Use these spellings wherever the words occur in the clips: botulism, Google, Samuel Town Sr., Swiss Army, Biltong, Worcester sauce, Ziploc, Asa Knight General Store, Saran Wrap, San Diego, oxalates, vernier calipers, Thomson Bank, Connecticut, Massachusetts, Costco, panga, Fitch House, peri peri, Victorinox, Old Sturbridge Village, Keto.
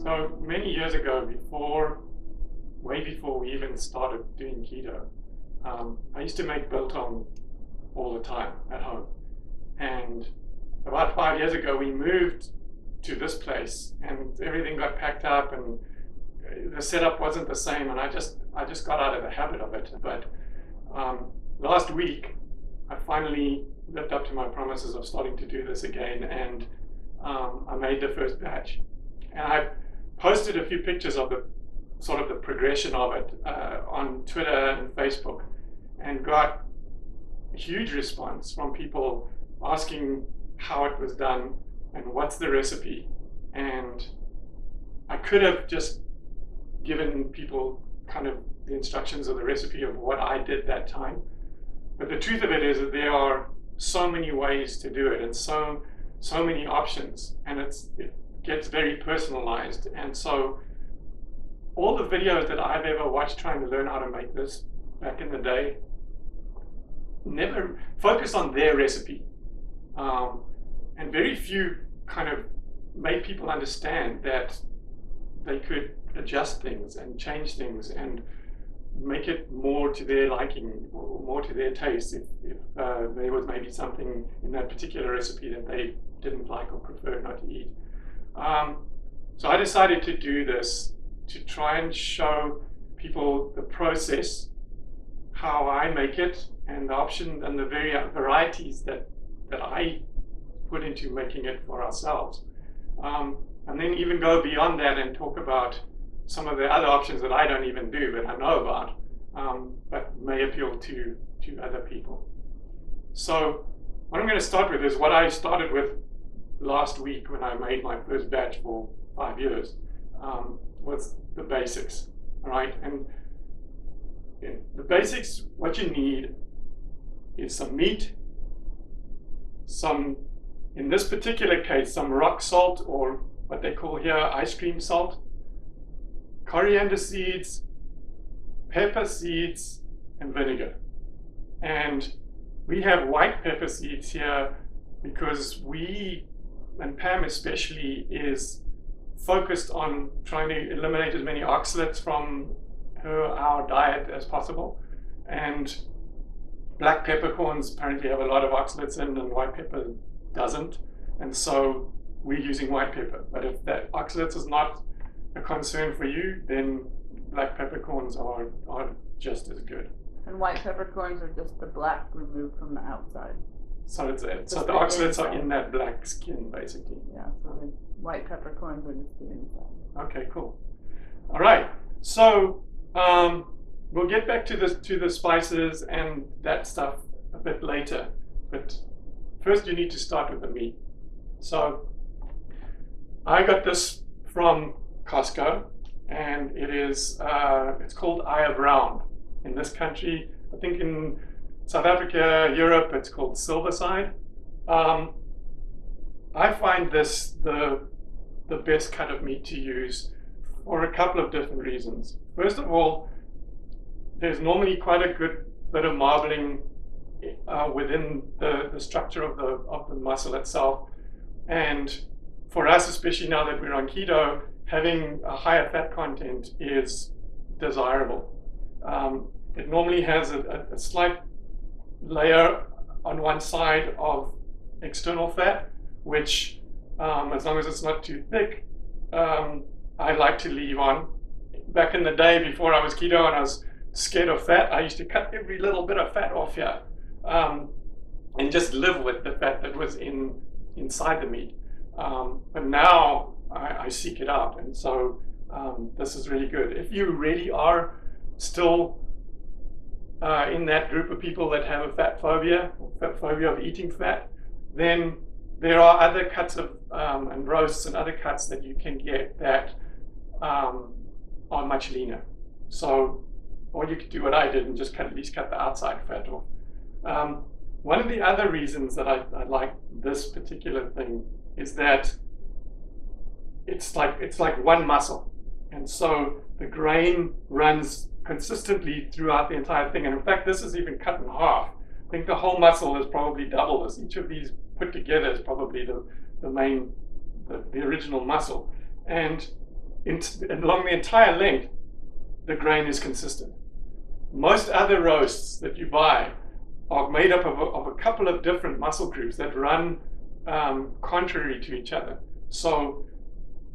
So many years ago, way before we even started doing keto, I used to make biltong all the time at home. And about 5 years ago, we moved to this place, and everything got packed up, and the setup wasn't the same. And I just got out of the habit of it. But last week, I finally lived up to my promises of starting to do this again, and I made the first batch. And I posted a few pictures of the sort of the progression of it on Twitter and Facebook, and got a huge response from people asking how it was done and what's the recipe. And I could have just given people kind of the instructions or the recipe of what I did that time. But the truth of it is that there are so many ways to do it, and so many options, and it gets very personalized. And so all the videos that I've ever watched trying to learn how to make this back in the day never focused on their recipe, and very few kind of made people understand that they could adjust things and change things and make it more to their liking or more to their taste if there was maybe something in that particular recipe that they didn't like or preferred not to eat. So I decided to do this to try and show people the process, how I make it, and the options and the varieties that I put into making it for ourselves. And then even go beyond that and talk about some of the other options that I don't even do, but I know about, but may appeal to other people. So what I'm going to start with is what I started with last week when I made my first batch for 5 years, was the basics. All right, and the basics, what you need is some meat, some, in this particular case, some rock salt, or what they call here ice cream salt, coriander seeds, pepper seeds, and vinegar. And we have white pepper seeds here because we, and Pam especially, is focused on trying to eliminate as many oxalates from our diet as possible. And black peppercorns apparently have a lot of oxalates in, and white pepper doesn't. And so we're using white pepper. But if that oxalates is not a concern for you, then black peppercorns are just as good. And white peppercorns are just the black removed from the outside. So so the oxalates are in that black skin, basically. Yeah, so the white peppercorns are just the inside. Okay, cool. All right, so we'll get back to the spices and that stuff a bit later. But first you need to start with the meat. So I got this from Costco, and it is it's called Aya Brown in this country. I think in South Africa, Europe, it's called Silverside. I find this the best cut of meat to use for a couple of different reasons. First of all, there's normally quite a good bit of marbling within the structure of the muscle itself. And for us, especially now that we're on keto, having a higher fat content is desirable. It normally has a slight layer on one side of external fat, which as long as it's not too thick, I like to leave on. Back in the day before I was keto and I was scared of fat, I used to cut every little bit of fat off here and just live with the fat that was inside the meat. But now I seek it out, and so this is really good. If you really are still in that group of people that have a fat phobia of eating fat, then there are other cuts of and roasts and other cuts that you can get that are much leaner. So, or you could do what I did and just at least cut the outside fat off. One of the other reasons that I like this particular thing is that it's like one muscle, and so the grain runs consistently throughout the entire thing. And in fact, this is even cut in half. think the whole muscle is probably double this. Each of these put together is probably the original muscle. And along the entire length, the grain is consistent. Most other roasts that you buy are made up of a couple of different muscle groups that run contrary to each other. So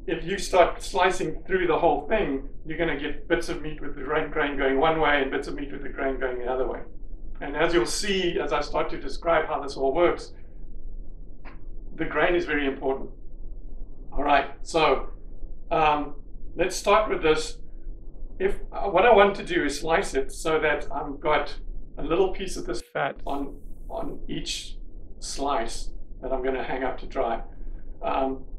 if you start slicing through the whole thing, you're going to get bits of meat with the grain going one way and bits of meat with the grain going the other way. And as you'll see, as I start to describe how this all works, the grain is very important. All right, so let's start with this. What I want to do is slice it so that I've got a little piece of this fat on each slice that I'm going to hang up to dry.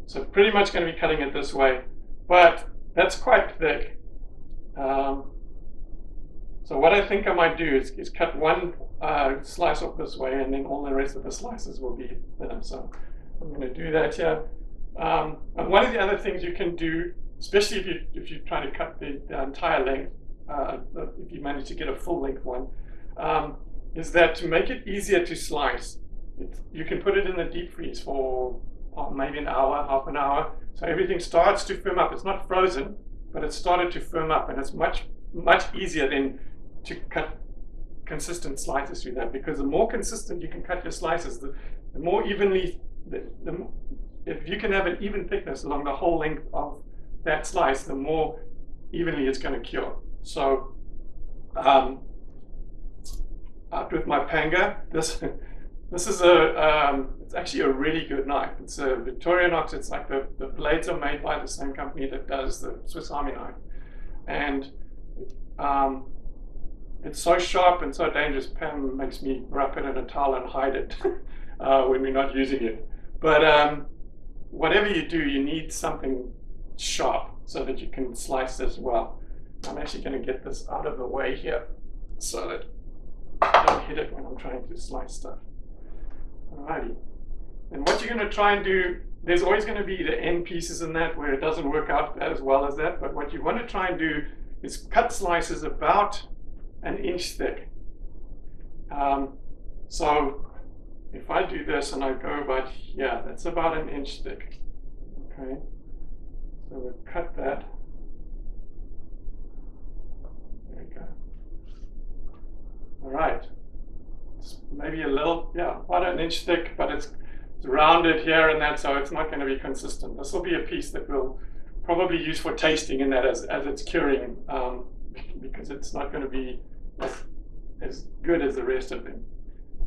So pretty much going to be cutting it this way, but that's quite thick. So what I think I might do is cut one slice off this way, and then all the rest of the slices will be thinner. So I'm going to do that here. And one of the other things you can do, especially if you try to cut the entire length, if you manage to get a full length one, is that to make it easier to slice, you can put it in the deep freeze for maybe an hour, half an hour. So everything starts to firm up. It's not frozen, but it's started to firm up, and it's much easier than to cut consistent slices through that, because the more consistent you can cut your slices, the more evenly, if you can have an even thickness along the whole length of that slice, the more evenly it's going to cure. So out with my panga. This is it's actually a really good knife. It's a Victorinox. It's like the blades are made by the same company that does the Swiss Army knife. And it's so sharp and so dangerous, Pam makes me wrap it in a towel and hide it when we're not using it. But whatever you do, you need something sharp so that you can slice as well. I'm actually going to get this out of the way here so that I don't hit it when I'm trying to slice stuff. Alrighty, and what you're going to try and do, there's always going to be the end pieces in that where it doesn't work out as well as that, but what you want to try and do is cut slices about an inch thick. So if I do this and I go about here, that's about an inch thick. Okay, so we'll cut that. There we go. Alright. Maybe a little, yeah, about an inch thick, but it's rounded here and that, so it's not going to be consistent. This will be a piece that we'll probably use for tasting in that as it's curing, because it's not going to be as good as the rest of them.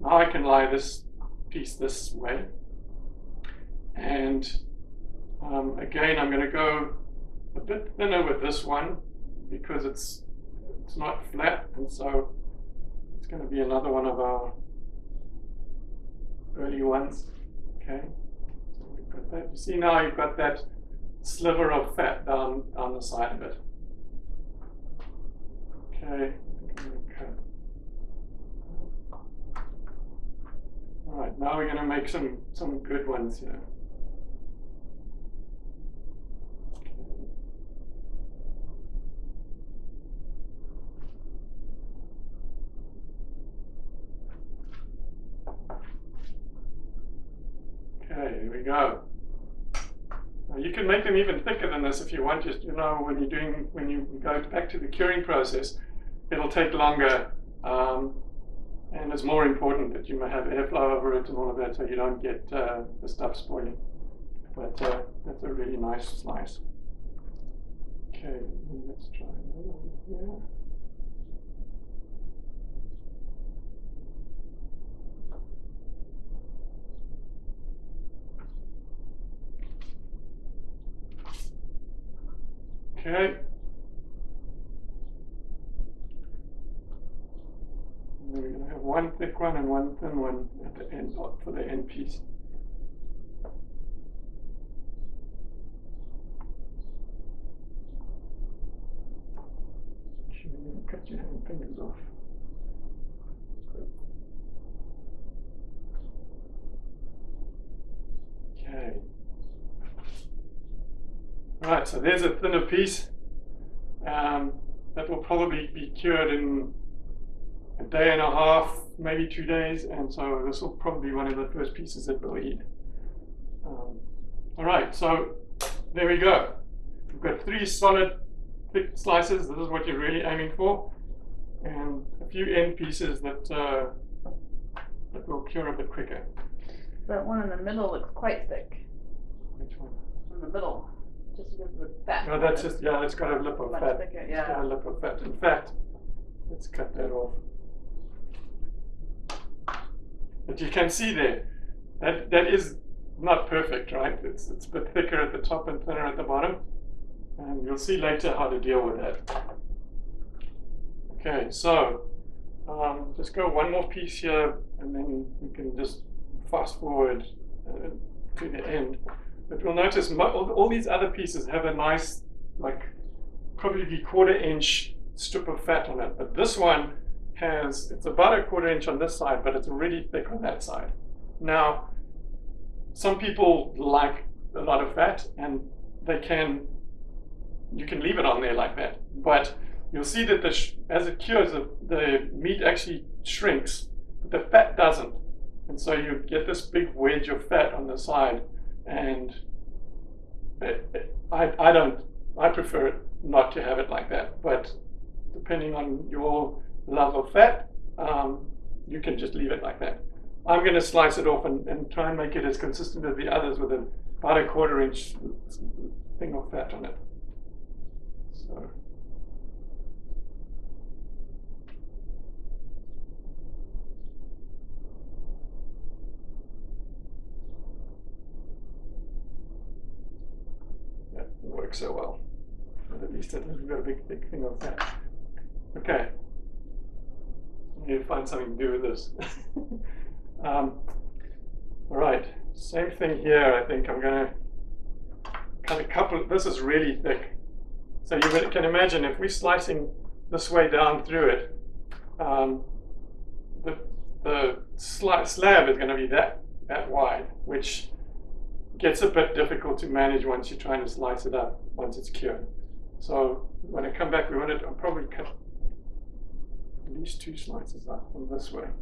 Now I can lie this piece this way, and again I'm going to go a bit thinner with this one because it's not flat, and so it's going to be another one of our early ones. Okay, so we've got that. You see now you've got that sliver of fat down the side of it. Okay, all right, now we're going to make some good ones here. Okay, here we go. Now you can make them even thicker than this if you want. Just, you know, when you go back to the curing process, it'll take longer, and it's more important that you may have airflow over it and all of that, so you don't get the stuff spoiling. But that's a really nice slice. Okay, let's try another one here. Okay, and then we're going to have one thick one and one thin one at the end for the end piece. You're going to cut your hand fingers off. Okay. Right, so there's a thinner piece that will probably be cured in a day and a half, maybe 2 days, and so this will probably be one of the first pieces that we'll eat. All right, so there we go. We've got 3 solid thick slices. This is what you're really aiming for, and a few end pieces that that will cure a bit quicker. That one in the middle looks quite thick. Which one? In the middle, just because of the fat. No, that's just, yeah, it's got a lip of fat. Thicker, yeah. It's got a lip of fat. In fact, let's cut that off. But you can see there, that is not perfect, right? It's a bit thicker at the top and thinner at the bottom. And you'll see later how to deal with that. Okay, so just go one more piece here, and then you can just fast forward to the end. But you'll notice all these other pieces have a nice, like, probably 1/4 inch strip of fat on it. But this one has, it's about 1/4 inch on this side, but it's really thick on that side. Now, some people like a lot of fat, and they can, you can leave it on there like that. But you'll see that as it cures, the meat actually shrinks, but the fat doesn't. And so you get this big wedge of fat on the side, and I prefer it not to have it like that. But depending on your love of fat, you can just leave it like that. I'm going to slice it off and try and make it as consistent as the others with about 1/4 inch thing of fat on it. So. That didn't work so well, but at least it hasn't got a big thick thing of fat. Okay, I need to find something to do with this. All right, same thing here. I think I'm going to cut a couple. This is really thick. So you can imagine if we're slicing this way down through it, the slab is going to be that wide, which gets a bit difficult to manage once you're trying to slice it up once it's cured. So when I come back, I'll probably cut at least 2 slices up from this way. Okay.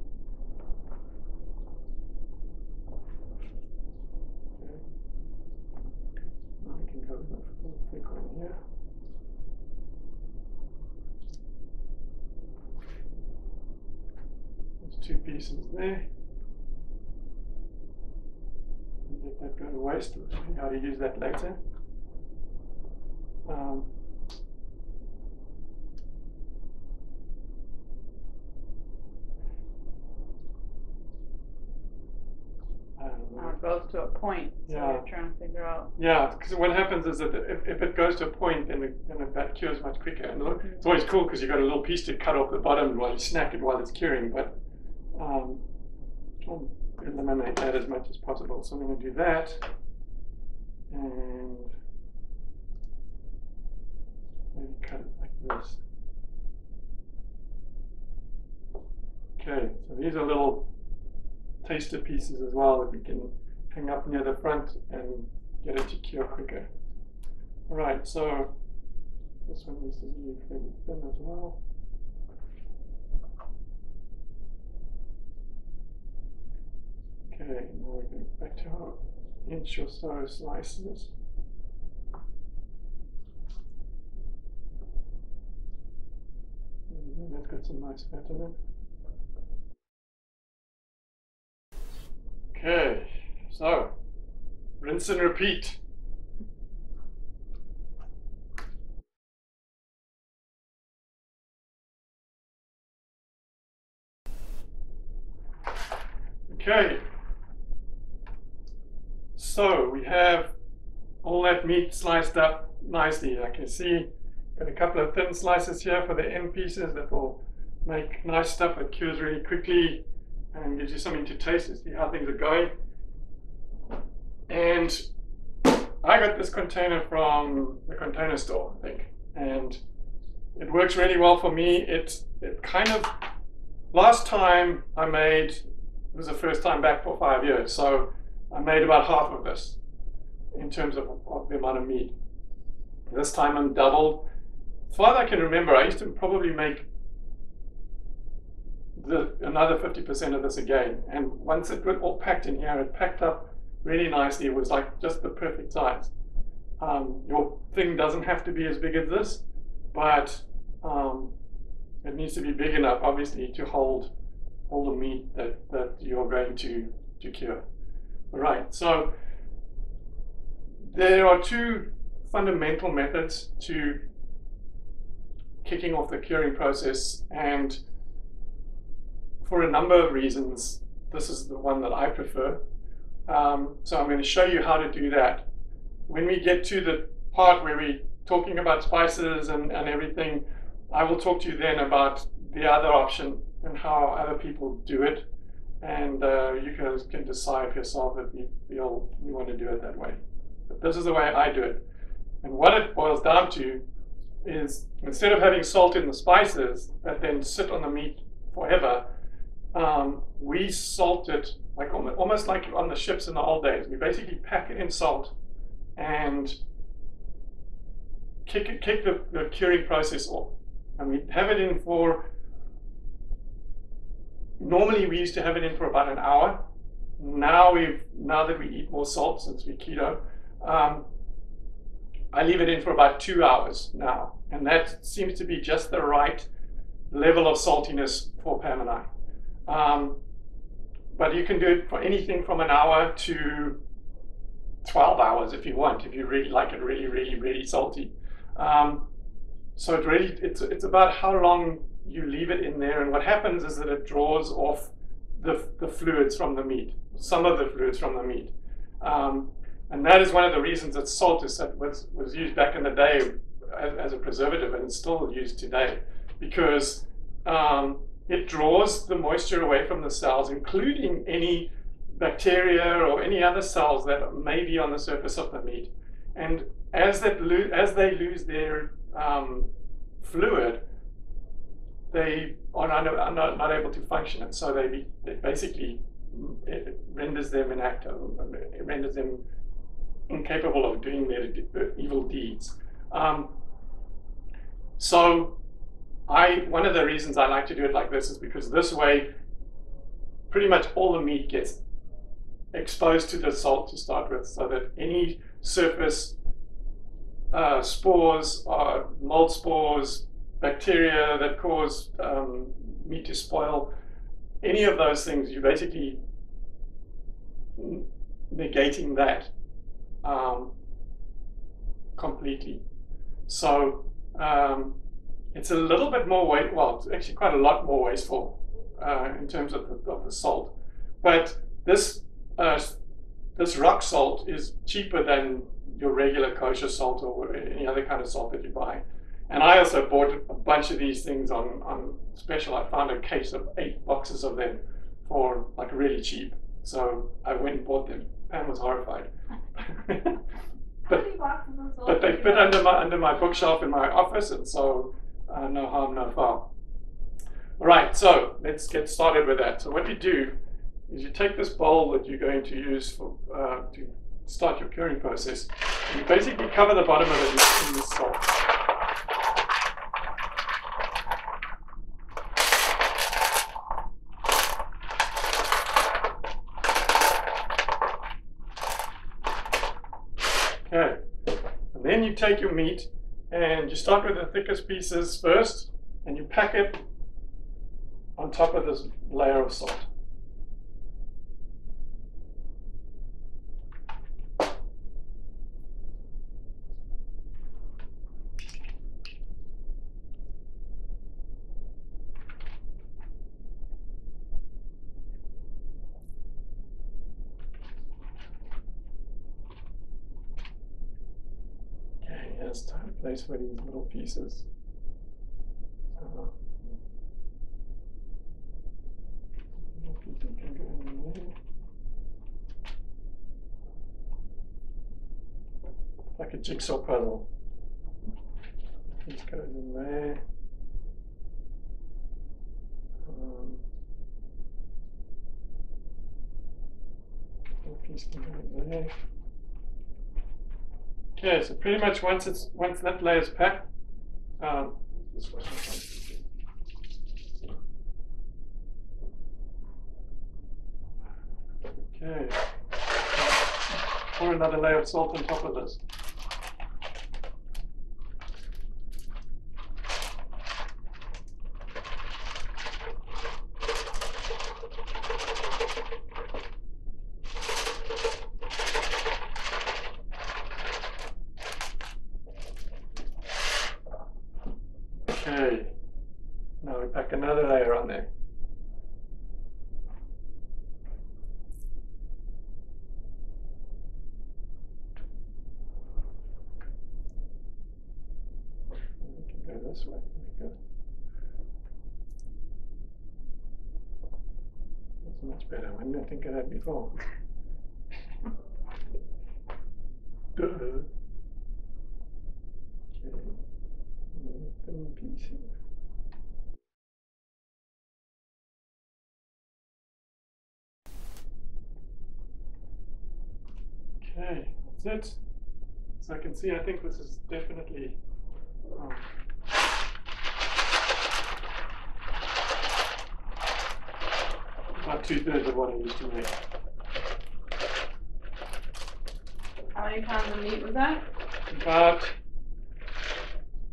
I can go with a thick one here. Two pieces there. Let that go to waste. We'll see how to use that later. It goes to a point, so yeah. You're trying to figure out. Yeah, because what happens is that if it goes to a point, then the fat cures much quicker. And it's always cool because you've got a little piece to cut off the bottom while you snack it while it's curing. But I'll eliminate that as much as possible. So I'm going to do that, and maybe cut it like this. Okay, so these are little taster pieces as well that we can hang up near the front and get it to cure quicker. All right, so this one needs to be fairly thin as well. Okay, now we're going back to our 1 inch or so slices. And that's got some nice fat in it. Okay, so rinse and repeat. Okay. So we have all that meat sliced up nicely. I can see got a couple of thin slices here for the end pieces that will make nice stuff that cures really quickly and gives you something to taste to see how things are going. And I got this container from the Container Store, I think, and it works really well for me. It kind of, last time I made, it was the first time back for 5 years, so I made about half of this in terms of the amount of meat. This time I'm doubled. As far as I can remember, I used to probably make another 50% of this again. And once it got all packed in here, it packed up really nicely. It was like just the perfect size. Your thing doesn't have to be as big as this, but it needs to be big enough, obviously, to hold all the meat that you're going to cure. All right, so there are two fundamental methods to kicking off the curing process, and for a number of reasons, this is the one that I prefer. So I'm going to show you how to do that. When we get to the part where we're talking about spices and everything, I will talk to you then about the other option and how other people do it, and you guys can decide yourself if you feel you want to do it that way. But this is the way I do it. And what it boils down to is, instead of having salt in the spices that then sit on the meat forever, we salt it like almost like on the ships in the old days. We basically pack it in salt and kick the curing process off. And we have it in for, normally we used to have it in for about an hour. Now that we eat more salt since we keto, I leave it in for about 2 hours now, and that seems to be just the right level of saltiness for Pam and I. But you can do it for anything from an hour to 12 hours if you want, if you really like it really, really, really salty. So it really, it's about how long you leave it in there, and what happens is that it draws off the fluids from the meat, some of the fluids from the meat. And that is one of the reasons that salt was used back in the day as a preservative, and it's still used today, because it draws the moisture away from the cells, including any bacteria or any other cells that may be on the surface of the meat. And as they lose their fluid, they are not able to function, and so they basically, it renders them inactive, it renders them incapable of doing their evil deeds. So one of the reasons I like to do it like this is because this way pretty much all the meat gets exposed to the salt to start with, so that any surface spores, mold spores, bacteria that cause meat to spoil, any of those things, you're basically negating that completely. So it's a little bit more weight, well, it's actually quite a lot more wasteful in terms of the salt. But this rock salt is cheaper than your regular kosher salt or any other kind of salt that you buy. And I also bought a bunch of these things on special. I found a case of 8 boxes of them for like really cheap. So I went and bought them. Pam was horrified. but they fit under my bookshelf in my office, and so no harm, no foul. All right, so let's get started with that. So what you do is you take this bowl that you're going to use for, to start your curing process, and you basically cover the bottom of it in this salt. Take your meat and you start with the thickest pieces first, and you pack it on top of this layer of salt. Place for these little pieces. Like a jigsaw puzzle. This goes in there. Little piece can go in there. Okay, so pretty much once that layer is packed, Okay. Pour another layer of salt on top of this. Okay, now we pack another layer on there. We can go this way. There we go. That's much better. When did I think of that before? Duh. Okay. Piece. Okay, that's it. So I can see, I think this is definitely about 2/3 of what I used to make. How many pounds of meat was that? About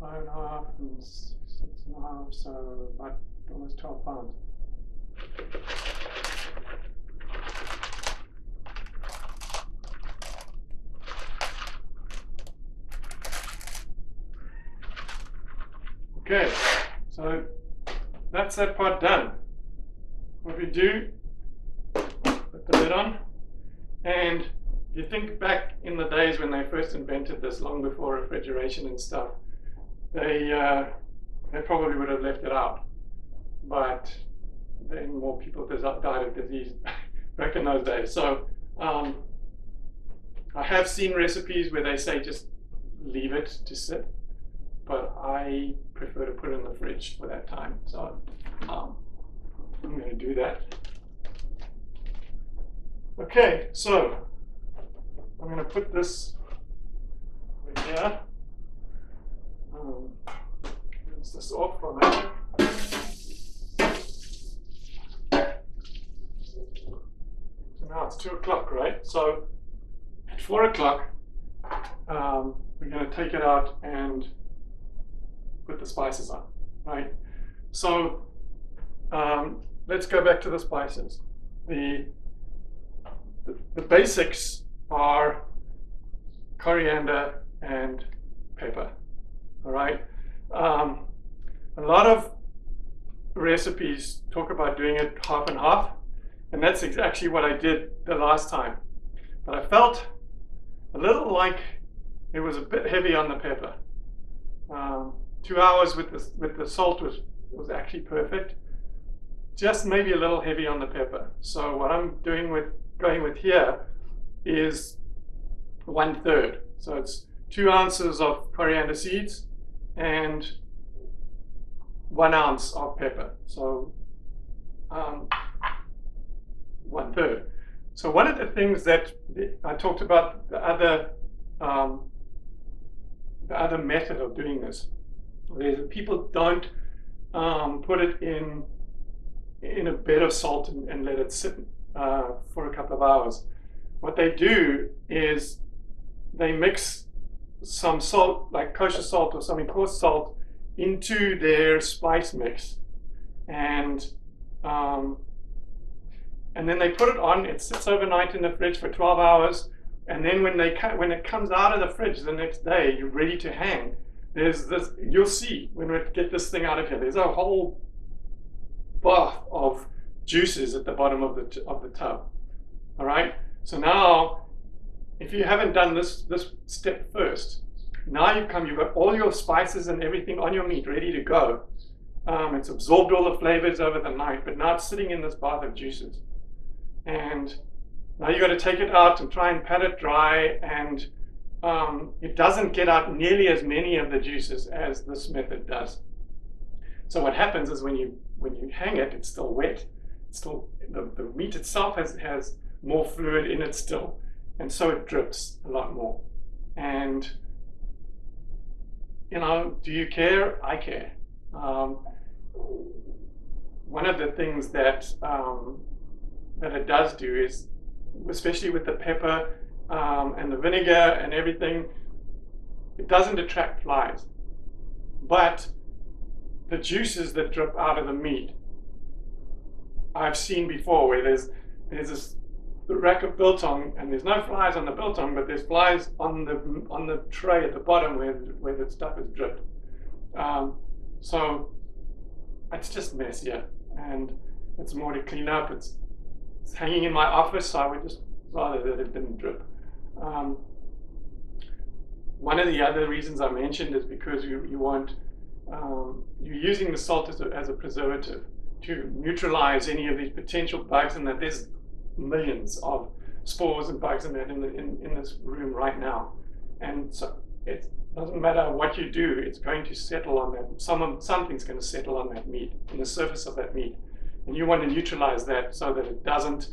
5.5 and 6.5, so about almost 12 pounds. Okay, so that's that part done. What we do, put the lid on, and you think back in the days when they first invented this, long before refrigeration and stuff, they probably would have left it out, but then more people died of disease back in those days. So I have seen recipes where they say just leave it to sit, but I prefer to put it in the fridge for that time. So I'm going to do that. Okay, so I'm going to put this right here. Rinse this off from it. So now it's 2 o'clock, right? So at 4 o'clock, we're going to take it out and put the spices on, right? So let's go back to the spices. The basics are coriander and pepper. All right. A lot of recipes talk about doing it half and half, and that's actually what I did the last time. But I felt a little like it was a bit heavy on the pepper. 2 hours with the salt was actually perfect. Just maybe a little heavy on the pepper. So what I'm doing going with here is 1/3. So it's 2 ounces of coriander seeds and 1 ounce of pepper, so 1/3. So one of the things that I talked about, the other method of doing this, is people don't put it in a bed of salt and let it sit for a couple of hours. What they do is they mix some salt, like kosher salt or something, coarse salt, into their spice mix, and then they put it on. It sits overnight in the fridge for 12 hours, and then when it comes out of the fridge the next day, you're ready to hang. There's this, you'll see when we get this thing out of here. There's a whole bath of juices at the bottom of the tub. All right, so now, if you haven't done this step first, now you've got all your spices and everything on your meat ready to go. It's absorbed all the flavors over the night, but now it's sitting in this bath of juices. And now you've got to take it out and try and pat it dry, and it doesn't get out nearly as many of the juices as this method does. So what happens is when you hang it, it's still wet. It's still, the meat itself has more fluid in it still. And so it drips a lot more. And, you know, do you care? I care. One of the things that it does do is especially with the pepper and the vinegar and everything, it doesn't attract flies. But the juices that drip out of the meat, I've seen before, where there's this rack of biltong and there's no flies on the biltong, but there's flies on the tray at the bottom where the stuff is dripped. So it's just messier and it's more to clean up. It's hanging in my office, so I would just rather that it didn't drip. One of the other reasons I mentioned is because you're using the salt as a preservative to neutralize any of these potential bugs, and that there's millions of spores and bugs and that in this room right now. And so it doesn't matter what you do, it's going to settle on that. Something's going to settle on that meat, on the surface of that meat. And you want to neutralize that so that it doesn't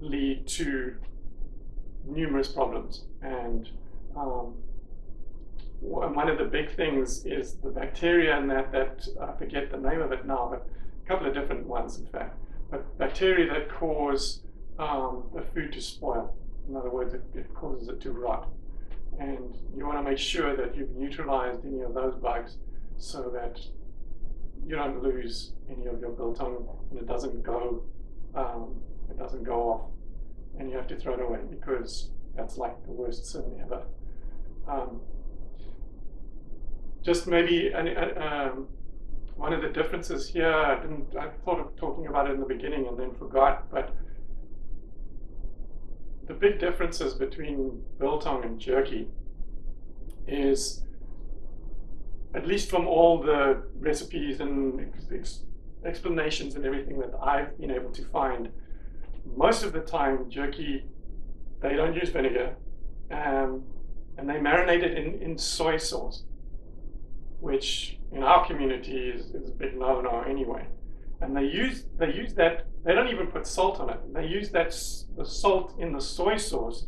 lead to numerous problems. And one of the big things is the bacteria, and that I forget the name of it now, but a couple of different ones in fact. But bacteria that cause the food to spoil. In other words, it causes it to rot. And you want to make sure that you've neutralized any of those bugs so that you don't lose any of your biltong, and it doesn't go off, and you have to throw it away, because that's like the worst sin ever. Just maybe one of the differences here, I thought of talking about it in the beginning and then forgot, but the big differences between biltong and jerky is, at least from all the recipes and explanations and everything that I've been able to find, most of the time jerky, they don't use vinegar, and they marinate it in soy sauce, which in our community is a big no-no anyway. And they use that, they don't even put salt on it. They use the salt in the soy sauce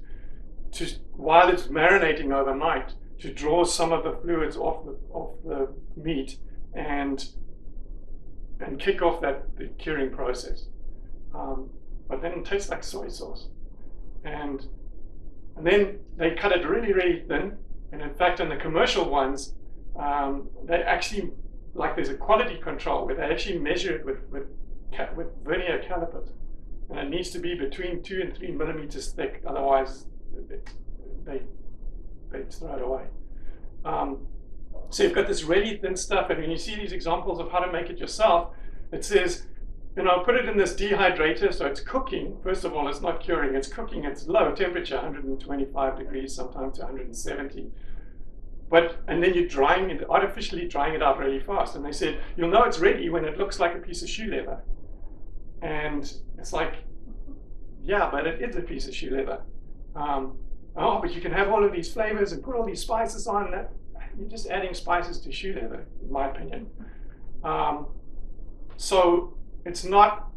while it's marinating overnight, to draw some of the fluids off the meat and kick off the curing process. But then it tastes like soy sauce. And then they cut it really, really thin. And in fact, in the commercial ones, they actually, like, there's a quality control where they actually measure it with vernier calipers. And it needs to be between 2 and 3 millimeters thick, otherwise they throw it away. So you've got this really thin stuff, and when you see these examples of how to make it yourself, it says, you know, put it in this dehydrator, so it's cooking. First of all, it's not curing, it's cooking. It's low temperature, 125 degrees, sometimes 170. And then you're drying it, artificially drying it out really fast. And they said, you'll know it's ready when it looks like a piece of shoe leather. And it's like, yeah, but it is a piece of shoe leather. Oh, but you can have all of these flavors and put all these spices on. You're just adding spices to shoe leather, in my opinion. So it's not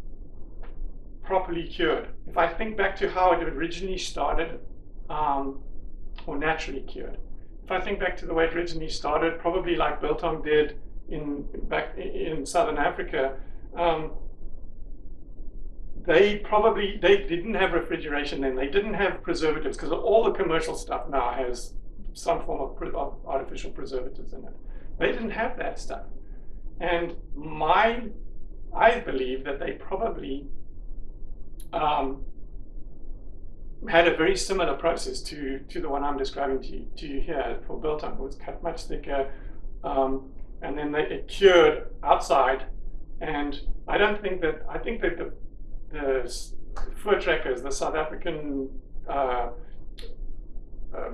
properly cured. If I think back to how it originally started, or naturally cured, if I think back to the way it originally started, probably like biltong did back in Southern Africa, they didn't have refrigeration then. They didn't have preservatives, because all the commercial stuff now has some form of artificial preservatives in it. They didn't have that stuff. And I believe that they probably had a very similar process to the one I'm describing to you here for biltong. It was cut much thicker, and then it cured outside. And I think that the fur trekkers, the South African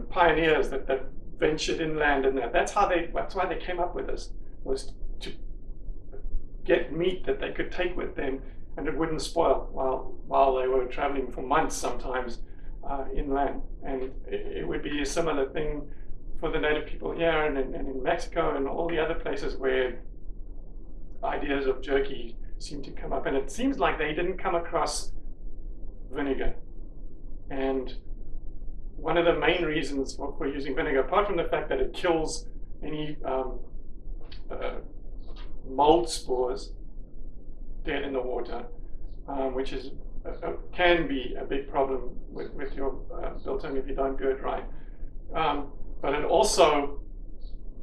pioneers that ventured inland, and that's why they came up with this, was to get meat that they could take with them and it wouldn't spoil while they were traveling for months sometimes inland. And it would be a similar thing for the native people here and in Mexico and all the other places where ideas of jerky seem to come up, and it seems like they didn't come across vinegar. And one of the main reasons for using vinegar, apart from the fact that it kills any mold spores dead in the water, which is can be a big problem with your Biltong if you don't do it right. But it also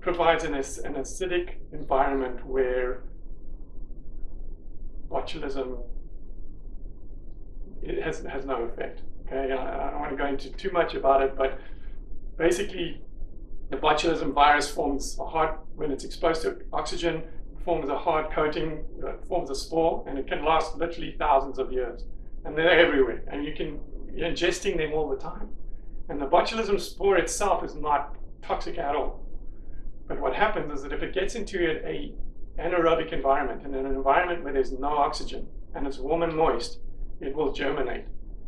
provides an acidic environment where botulism has no effect. Okay, and I don't want to go into too much about it, but basically the botulism virus forms a hard, when it's exposed to oxygen, forms a hard coating, forms a spore, and it can last literally thousands of years. And they're everywhere, and you're ingesting them all the time. And the botulism spore itself is not toxic at all. But what happens is that if it gets into an anaerobic environment, and in an environment where there's no oxygen, and it's warm and moist, it will germinate.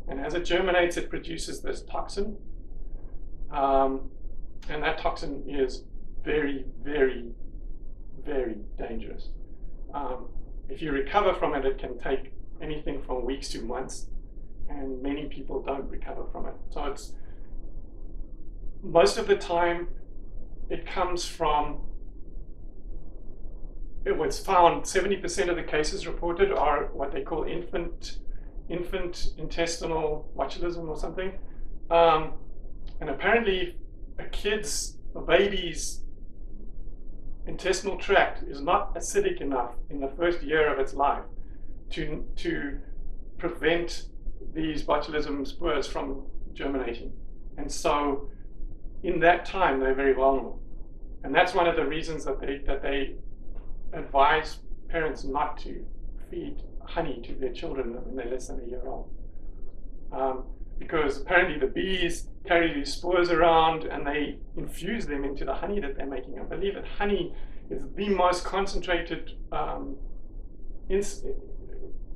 And as it germinates, it produces this toxin. And that toxin is very, very, very dangerous. If you recover from it, it can take anything from weeks to months, and many people don't recover from it. So it's, most of the time, it comes from, it was found 70% of the cases reported are what they call infant intestinal botulism or something. And apparently a baby's intestinal tract is not acidic enough in the first year of its life to prevent these botulism spores from germinating. And so in that time, they're very vulnerable. And that's one of the reasons that they advise parents not to feed honey to their children when they're less than a year old. Because apparently the bees carry these spores around and they infuse them into the honey that they're making. I believe that honey is the most concentrated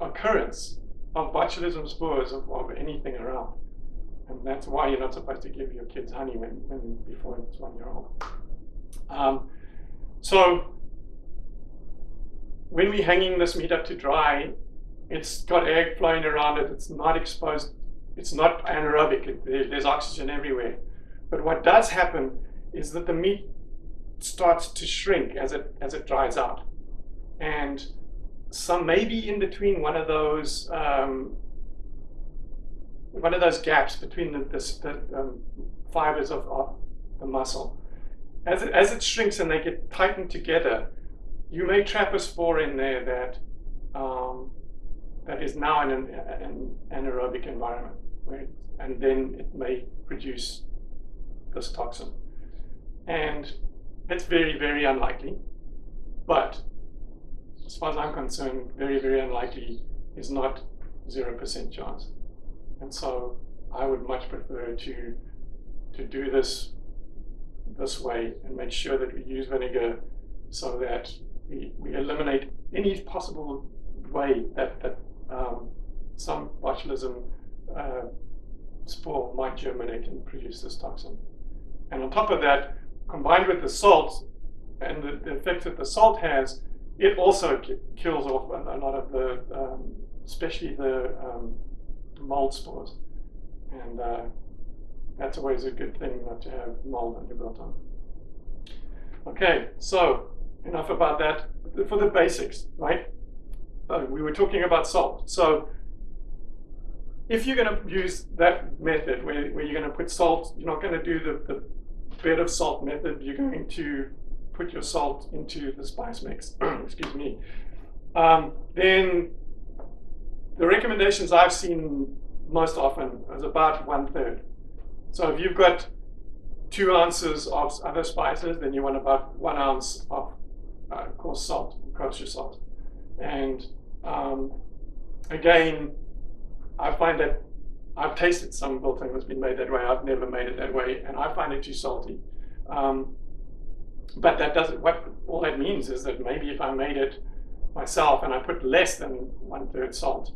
occurrence of botulism spores of anything around. And that's why you're not supposed to give your kids honey before it's 1 year old. So when we're hanging this meat up to dry, it's got air flowing around it, it's not exposed, it's not anaerobic, there's oxygen everywhere. But what does happen is that the meat starts to shrink as it dries out. And some maybe in between one of those gaps between the fibers of the muscle. As it shrinks and they get tightened together, you may trap a spore in there that is now in an anaerobic environment, right? And then it may produce this toxin. And it's very, very unlikely, but as far as I'm concerned, very, very unlikely is not 0% chance. And so I would much prefer to do this way and make sure that we use vinegar so that we eliminate any possible way that some botulism spore might germinate and produce this toxin. And on top of that, combined with the salt and the effect that the salt has, it also kills off a lot of the, especially the mold spores. And that's always a good thing, not to have mold on your Biltong. Okay, so enough about that. For the basics, right? We were talking about salt. So if you're going to use that method where you're going to put salt, you're not going to do the bed of salt method. You're going to put your salt into the spice mix, excuse me. Then the recommendations I've seen most often is about 1/3. So if you've got 2 ounces of other spices, then you want about 1 ounce of coarse salt, kosher salt. And again, I find that I've tasted some Biltong that's been made that way. I've never made it that way, and I find it too salty. But that doesn't. All that means is that maybe if I made it myself and I put less than 1/3 salt,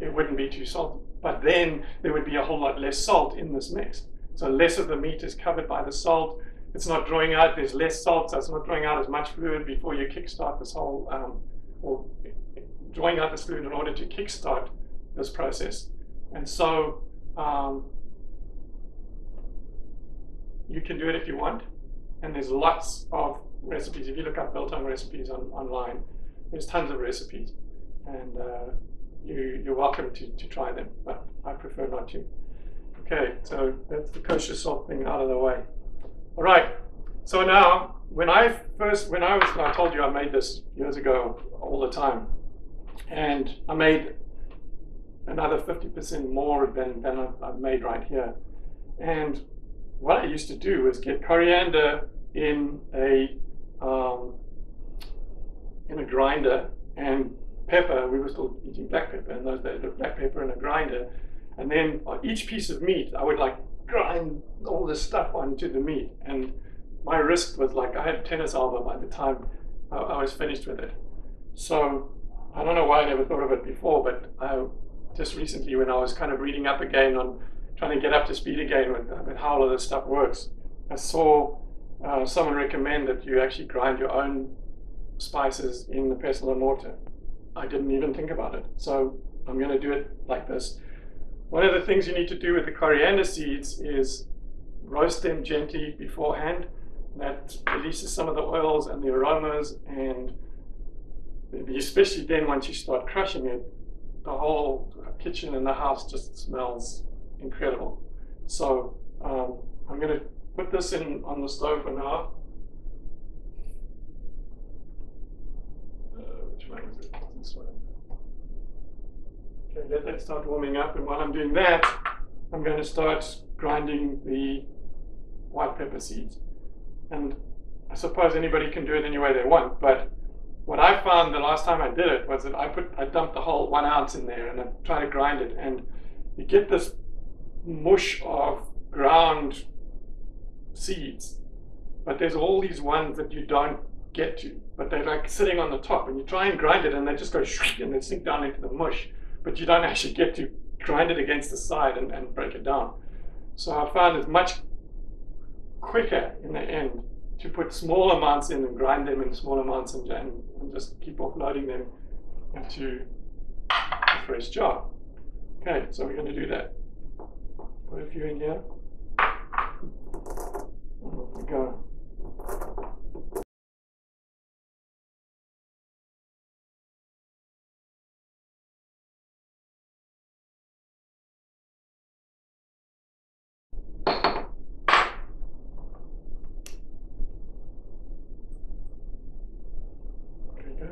it wouldn't be too salty. But then there would be a whole lot less salt in this mix. So less of the meat is covered by the salt. It's not drawing out. There's less salt, so it's not drawing out as much fluid before you kickstart this whole. Or drawing out this fluid in order to kickstart this process. And so you can do it if you want. And there's lots of recipes. If you look up Biltong recipes online, there's tons of recipes. And you're welcome to try them, but I prefer not to. Okay, so that's the kosher salt thing out of the way. All right, so now, I told you I made this years ago all the time, and I made another 50% more than I've made right here. And what I used to do was get coriander in a grinder, and pepper. We were still eating black pepper in those days, but black pepper in a grinder. And then on each piece of meat, I would like grind all this stuff onto the meat. And my wrist was like, I had a tennis elbow by the time I was finished with it. So I don't know why I never thought of it before, but just recently when I was kind of reading up again on trying to get up to speed again with how all of this stuff works, I saw someone recommend that you actually grind your own spices in the pestle and mortar. I didn't even think about it. So I'm going to do it like this. One of the things you need to do with the coriander seeds is roast them gently beforehand. That releases some of the oils and the aromas, and especially then once you start crushing it, the whole kitchen and the house just smells incredible. So I'm going to put this in on the stove for now. Which one is it? This one. Okay, let that start warming up, and while I'm doing that, I'm going to start grinding the white pepper seeds. And I suppose anybody can do it any way they want, but what I found the last time I did it was that I dumped the whole 1 ounce in there and I tried to grind it, and you get this mush of ground seeds, but there's all these ones that you don't get to, but they're like sitting on the top, and you try and grind it and they just go shriek and they sink down into the mush, but you don't actually get to grind it against the side and break it down. So I found it's much quicker in the end to put small amounts in and grind them in small amounts and just keep offloading them into a fresh jar. Okay, so we're going to do that. Put a few in here. And off we go.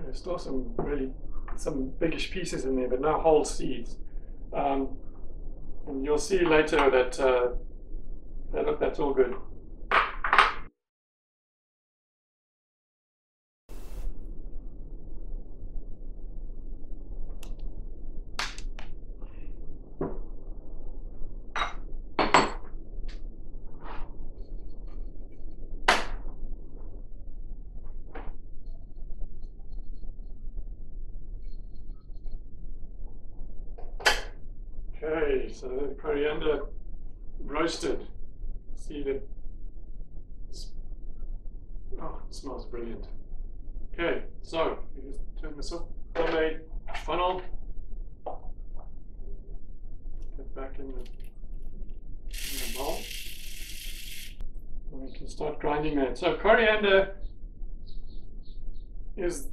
There's still some biggish pieces in there, but no whole seeds. And you'll see later that that's all good. So the coriander roasted. See that? Oh, it smells brilliant. Okay, so you just turn this off. Homemade funnel. Get back in the bowl. And we can start grinding that. So coriander is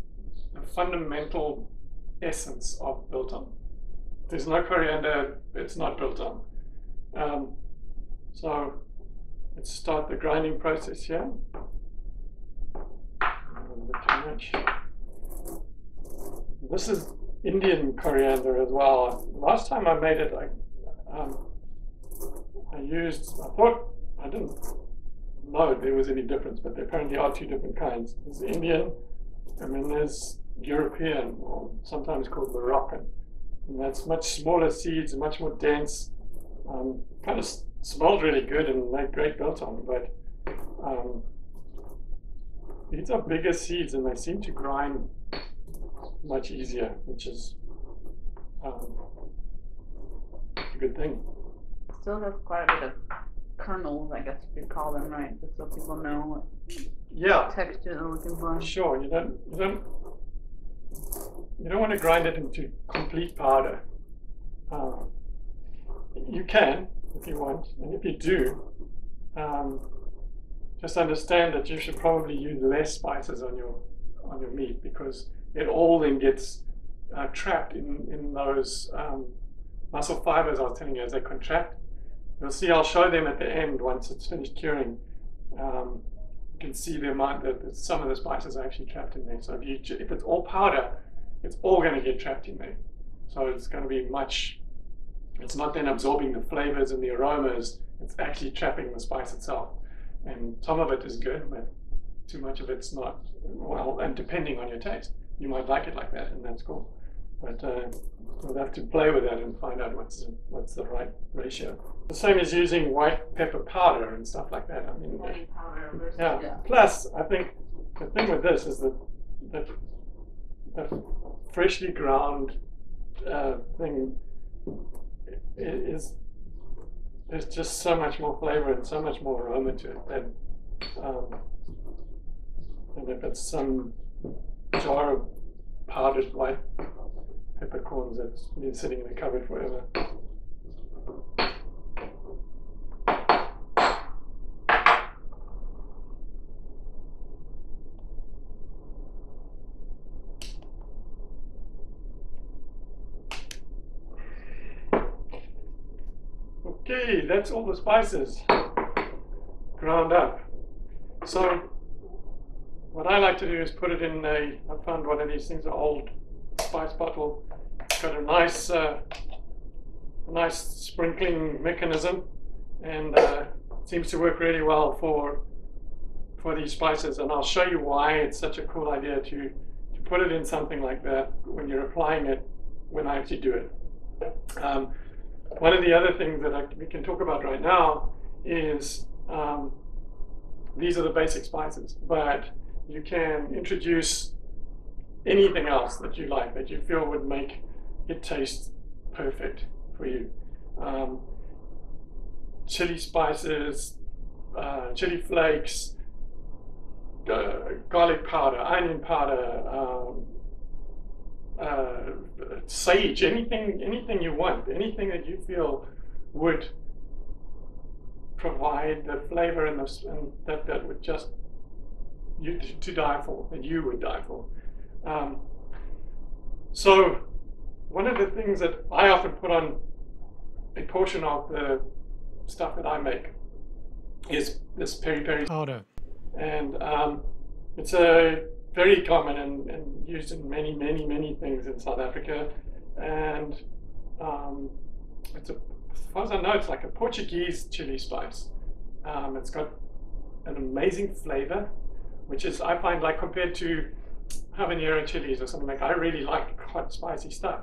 the fundamental essence of Biltong. There's no coriander, it's not Biltong. So let's start the grinding process here. A little bit too much. This is Indian coriander as well. Last time I made it, I didn't know there was any difference, but there apparently are two different kinds. There's Indian, and then there's European, or sometimes called Moroccan. And that's much smaller seeds, much more dense. Kind of smelled really good and made great Biltong, but these are bigger seeds and they seem to grind much easier, which is a good thing. Still has quite a bit of kernels, I guess you could call them, right? Just so people know what texture they're looking for. Sure, you don't want to grind it into complete powder. You can, if you want, and if you do, just understand that you should probably use less spices on your meat, because it all then gets trapped in those muscle fibers I was telling you as they contract. You'll see, I'll show them at the end once it's finished curing. You can see there might, that some of the spices are actually trapped in there. So if it's all powder, it's all going to get trapped in there. So it's going to be much, it's not then absorbing the flavors and the aromas, it's actually trapping the spice itself. And some of it is good, but too much of it's not. Well, and depending on your taste, you might like it like that, and that's cool. But we'll have to play with that and find out what's the right ratio. The same as using white pepper powder and stuff like that. I mean, yeah. Plus, I think the thing with this is that the freshly ground thing is there's just so much more flavor and so much more aroma to it than if it's some jar of powdered white peppercorns that's been sitting in the cupboard forever. Okay, that's all the spices ground up. So what I like to do is put it in a, I found one of these things, an old spice bottle. It's got a nice nice sprinkling mechanism, and seems to work really well for these spices, and I'll show you why it's such a cool idea to put it in something like that when you're applying it, when I actually do it. One of the other things that we can talk about right now is these are the basic spices, but you can introduce anything else that you like, that you feel would make it taste perfect for you. Chili spices, chili flakes, garlic powder, onion powder, sage, anything you want, anything that you feel would provide the flavor and that would just you to die for, that you would die for. So one of the things that I often put on a portion of the stuff that I make is this peri peri powder, and it's a very common and used in many things in South Africa, and it's, as far as I know, it's like a Portuguese chili spice. It's got an amazing flavor, which is, I find, like compared to habanero chilies or something like that, I really like hot spicy stuff,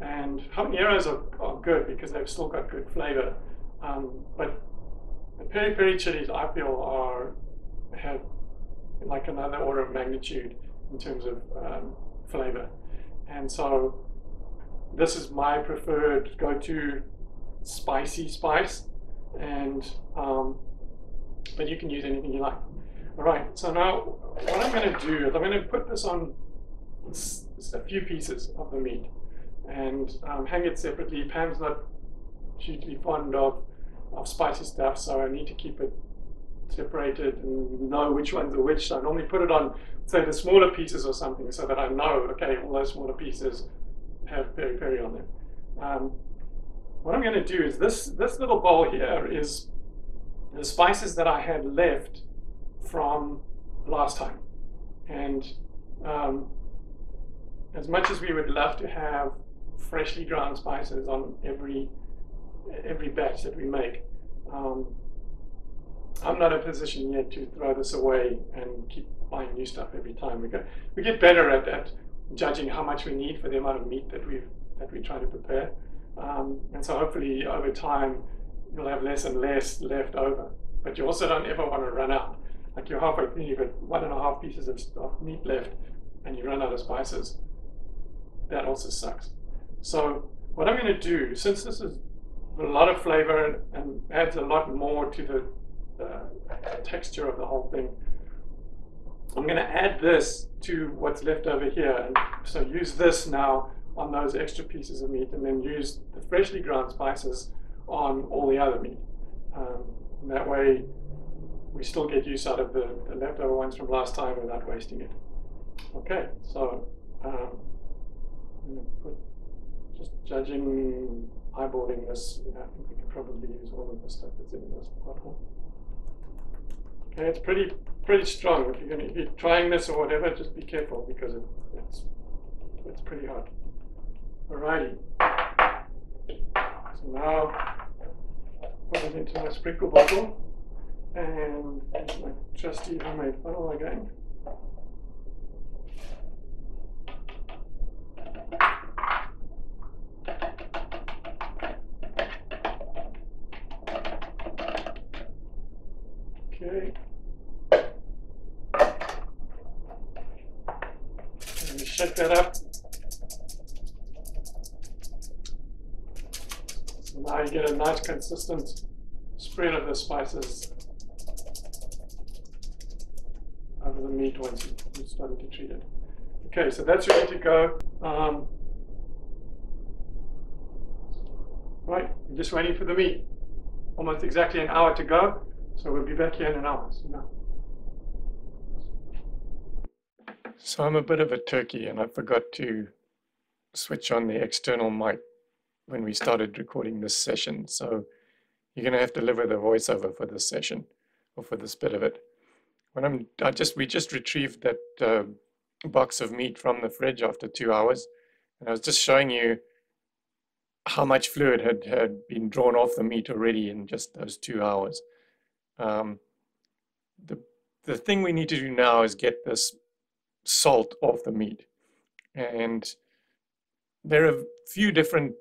and habaneros are good because they've still got good flavor, but the peri peri chilies, I feel, have like another order of magnitude in terms of flavor. And so this is my preferred go-to spicy spice, and but you can use anything you like. All right, so now what I'm going to do is I'm going to put this on a few pieces of the meat and hang it separately. Pam's not hugely fond of spicy stuff, so I need to keep it separated and know which ones are which. So I normally put it on, say, the smaller pieces or something, so that I know, okay, all those smaller pieces have peri peri on them. What I'm going to do is this little bowl here is the spices that I had left from last time, and as much as we would love to have freshly ground spices on every batch that we make, I'm not in a position yet to throw this away and keep buying new stuff every time we go. We get better at that, judging how much we need for the amount of meat that we try to prepare, and so hopefully over time you'll have less and less left over. But you also don't ever want to run out. Like, you're halfway through, you've got 1.5 pieces of meat left, and you run out of spices. That also sucks. So what I'm going to do, since this is a lot of flavor and adds a lot more to the texture of the whole thing, I'm going to add this to what's left over here, and so use this now on those extra pieces of meat, and then use the freshly ground spices on all the other meat. And that way we still get use out of the leftover ones from last time without wasting it. Okay, so Just judging, eyeballing this, I think we could probably use all of the stuff that's in this bottle. Okay, it's pretty strong. If you're going to be trying this or whatever, just be careful because it's pretty hot. Alrighty. So now put it into my sprinkle bottle and my trusty homemade funnel again. Okay. Let me shake that up. So now you get a nice consistent spread of the spices over the meat once you've started to treat it. Okay, so that's ready to go. Right, we're just waiting for the meat. Almost exactly an hour to go. So we'll be back here in an hour. So I'm a bit of a turkey and I forgot to switch on the external mic when we started recording this session. So you're going to have to live with a voiceover for this session or for this bit of it. We just retrieved that box of meat from the fridge after 2 hours, and I was just showing you how much fluid had been drawn off the meat already in just those 2 hours. The thing we need to do now is get this salt off the meat, and there are a few different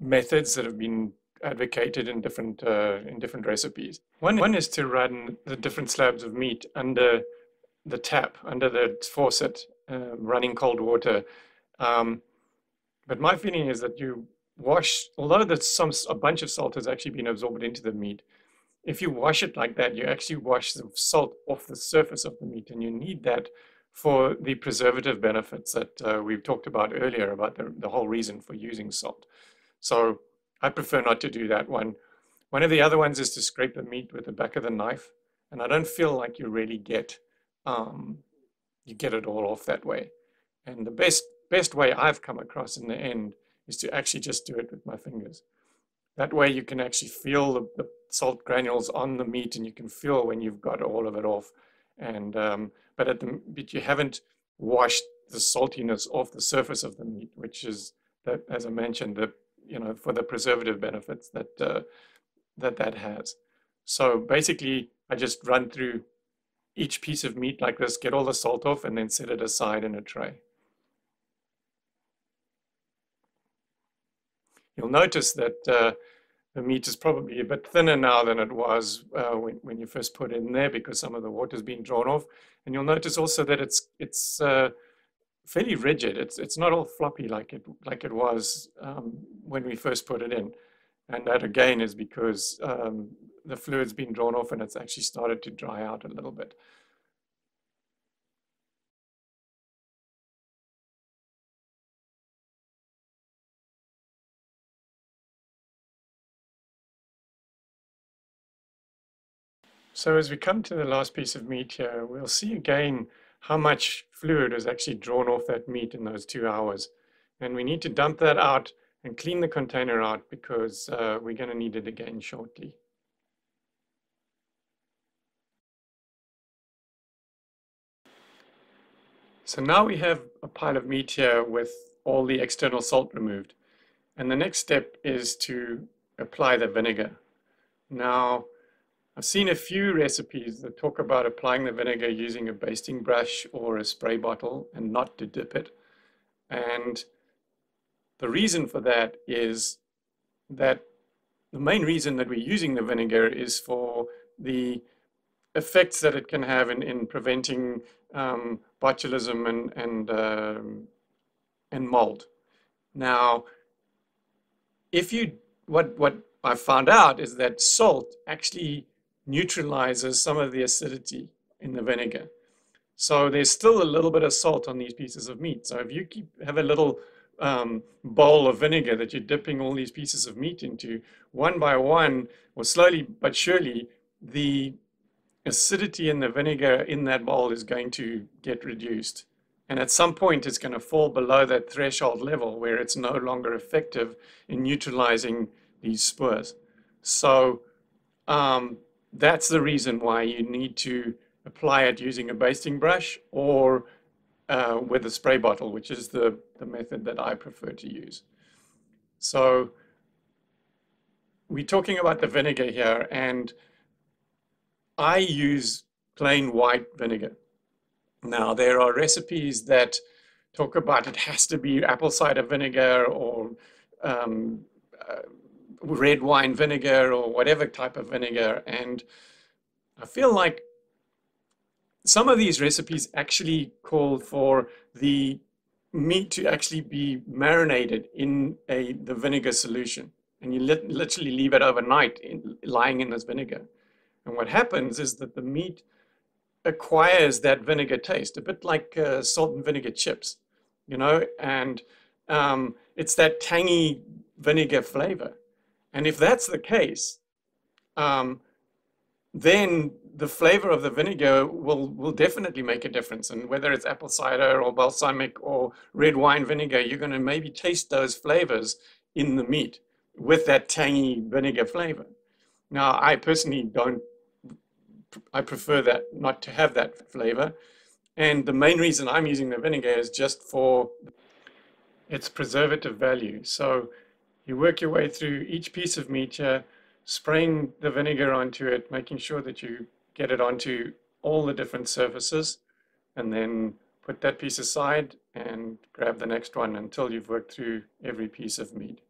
methods that have been advocated in different recipes. One is to run the different slabs of meat under the tap, under the faucet, running cold water. But my feeling is that you wash, although a bunch of salt has actually been absorbed into the meat. If you wash it like that, you actually wash the salt off the surface of the meat, and you need that for the preservative benefits that we've talked about earlier about the whole reason for using salt. So I prefer not to do that one. One of the other ones is to scrape the meat with the back of the knife, and I don't feel like you really get it all off that way. And the best way I've come across in the end is to actually just do it with my fingers. That way you can actually feel the salt granules on the meat, and you can feel when you've got all of it off. And but you haven't washed the saltiness off the surface of the meat, which is, that as I mentioned, for the preservative benefits that that has. So basically, I just run through each piece of meat like this, get all the salt off, and then set it aside in a tray. You'll notice that the meat is probably a bit thinner now than it was when you first put it in there, because some of the water's been drawn off. And you'll notice also that it's fairly rigid. It's not all floppy like it was when we first put it in. And that again is because the fluid's been drawn off and it's actually started to dry out a little bit. So as we come to the last piece of meat here, we'll see again how much fluid is actually drawn off that meat in those 2 hours. And we need to dump that out and clean the container out, because we're going to need it again shortly. So now we have a pile of meat here with all the external salt removed. And the next step is to apply the vinegar. Now, I've seen a few recipes that talk about applying the vinegar using a basting brush or a spray bottle and not to dip it. And the reason for that is that the main reason that we're using the vinegar is for the effects that it can have in preventing botulism and mold. Now, what I found out is that salt actually neutralizes some of the acidity in the vinegar. So there's still a little bit of salt on these pieces of meat. So if you have a little bowl of vinegar that you're dipping all these pieces of meat into, one by one, or slowly but surely, the acidity in the vinegar in that bowl is going to get reduced. And at some point, it's going to fall below that threshold level where it's no longer effective in neutralizing these spores. So that's the reason why you need to apply it using a basting brush or with a spray bottle, which is the method that I prefer to use. So we're talking about the vinegar here, and I use plain white vinegar. Now, there are recipes that talk about it has to be apple cider vinegar or red wine vinegar or whatever type of vinegar. And I feel like some of these recipes actually call for the meat to actually be marinated in the vinegar solution. And you literally leave it overnight lying in this vinegar. And what happens is that the meat acquires that vinegar taste, a bit like salt and vinegar chips, you know, and it's that tangy vinegar flavor. And if that's the case, then the flavor of the vinegar will definitely make a difference. And whether it's apple cider or balsamic or red wine vinegar, you're going to maybe taste those flavors in the meat with that tangy vinegar flavor. Now, I personally don't, I prefer that not to have that flavor. And the main reason I'm using the vinegar is just for its preservative value. So you work your way through each piece of meat here, spraying the vinegar onto it, making sure that you get it onto all the different surfaces, and then put that piece aside and grab the next one until you've worked through every piece of meat.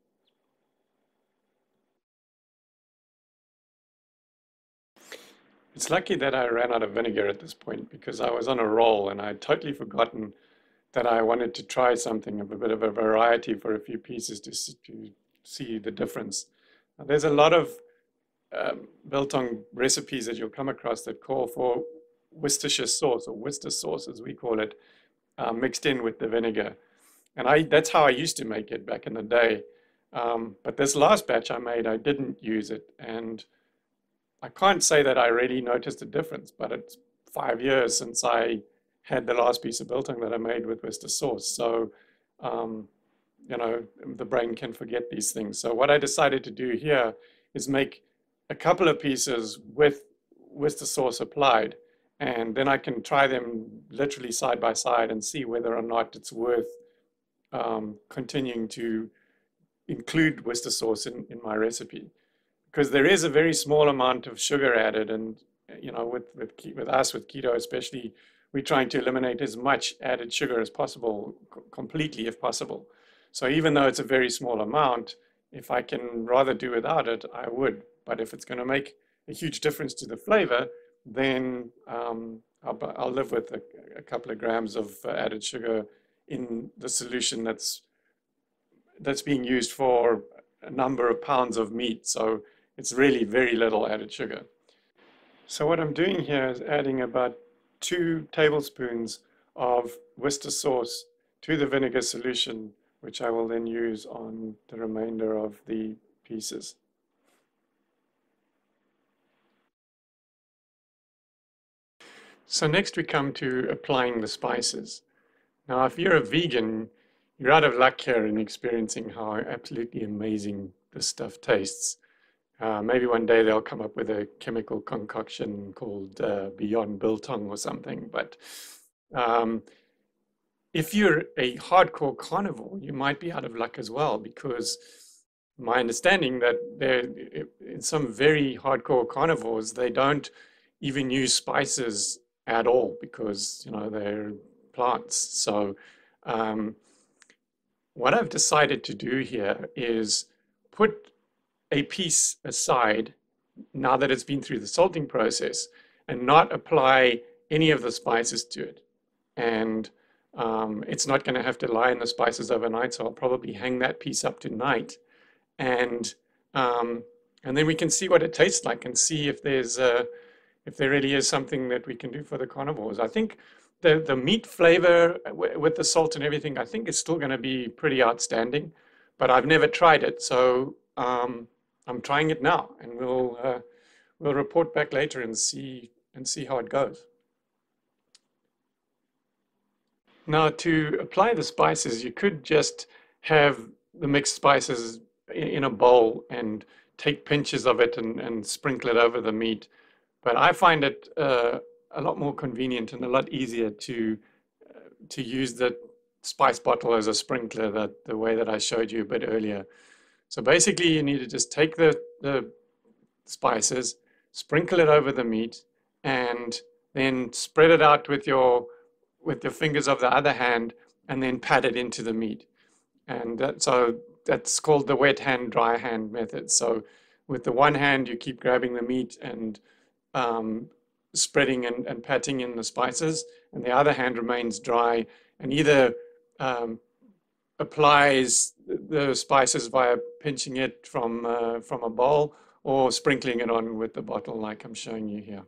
It's lucky that I ran out of vinegar at this point, because I was on a roll and I'd totally forgotten that I wanted to try something of a bit of a variety for a few pieces to see the difference. Now, there's a lot of Biltong recipes that you'll come across that call for Worcestershire sauce, or Worcester sauce as we call it, mixed in with the vinegar. And that's how I used to make it back in the day. But this last batch I made, I didn't use it. And I can't say that I really noticed a difference, but it's 5 years since I had the last piece of Biltong that I made with Worcester sauce. So, you know, the brain can forget these things. So what I decided to do here is make a couple of pieces with Worcester sauce applied, and then I can try them literally side by side and see whether or not it's worth continuing to include Worcester sauce in my recipe. Because there is a very small amount of sugar added, and you know, with keto especially, we're trying to eliminate as much added sugar as possible, completely if possible. So even though it's a very small amount, if I can rather do without it, I would. But if it's going to make a huge difference to the flavor, then I'll live with a couple of grams of added sugar in the solution that's being used for a number of pounds of meat. So it's really very little added sugar. So what I'm doing here is adding about 2 tablespoons of Worcester sauce to the vinegar solution, which I will then use on the remainder of the pieces. So next we come to applying the spices. Now, if you're a vegan, you're out of luck here in experiencing how absolutely amazing this stuff tastes. Maybe one day they'll come up with a chemical concoction called Beyond Biltong or something. But if you're a hardcore carnivore, you might be out of luck as well, because my understanding that in some very hardcore carnivores, they don't even use spices at all, because, you know, they're plants. So what I've decided to do here is put a piece aside now that it's been through the salting process and not apply any of the spices to it. And it's not going to have to lie in the spices overnight, so I'll probably hang that piece up tonight, and then we can see what it tastes like and see if there's if there really is something that we can do for the carnivores. I think the meat flavor with the salt and everything, I think, is still going to be pretty outstanding, but I've never tried it, so I'm trying it now, and we'll report back later and see how it goes. Now, to apply the spices, you could just have the mixed spices in a bowl and take pinches of it and sprinkle it over the meat. But I find it a lot more convenient and a lot easier to use the spice bottle as a sprinkler, the way that I showed you a bit earlier. So basically, you need to just take the spices, sprinkle it over the meat, and then spread it out with your fingers of the other hand, and then pat it into the meat. And that's called the wet hand, dry hand method. So with the one hand, you keep grabbing the meat and spreading and patting in the spices, and the other hand remains dry and either applies the spices via pinching it from a bowl or sprinkling it on with the bottle like I'm showing you here.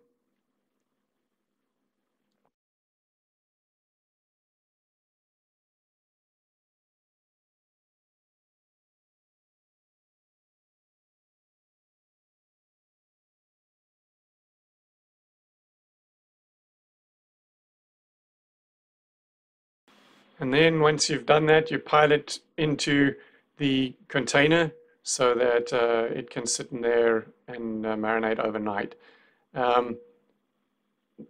And then once you've done that, you pile it into the container so that it can sit in there and marinate overnight.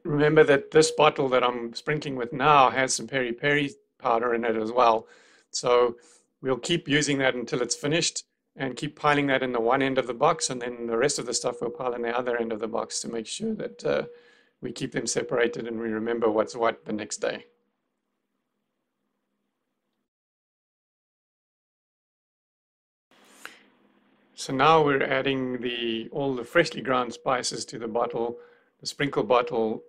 Remember that this bottle that I'm sprinkling with now has some peri-peri powder in it as well. So we'll keep using that until it's finished and keep piling that in the one end of the box, and then the rest of the stuff we'll pile in the other end of the box to make sure that we keep them separated and we remember what's what the next day. So now we're adding all the freshly ground spices to the bottle, the sprinkle bottle,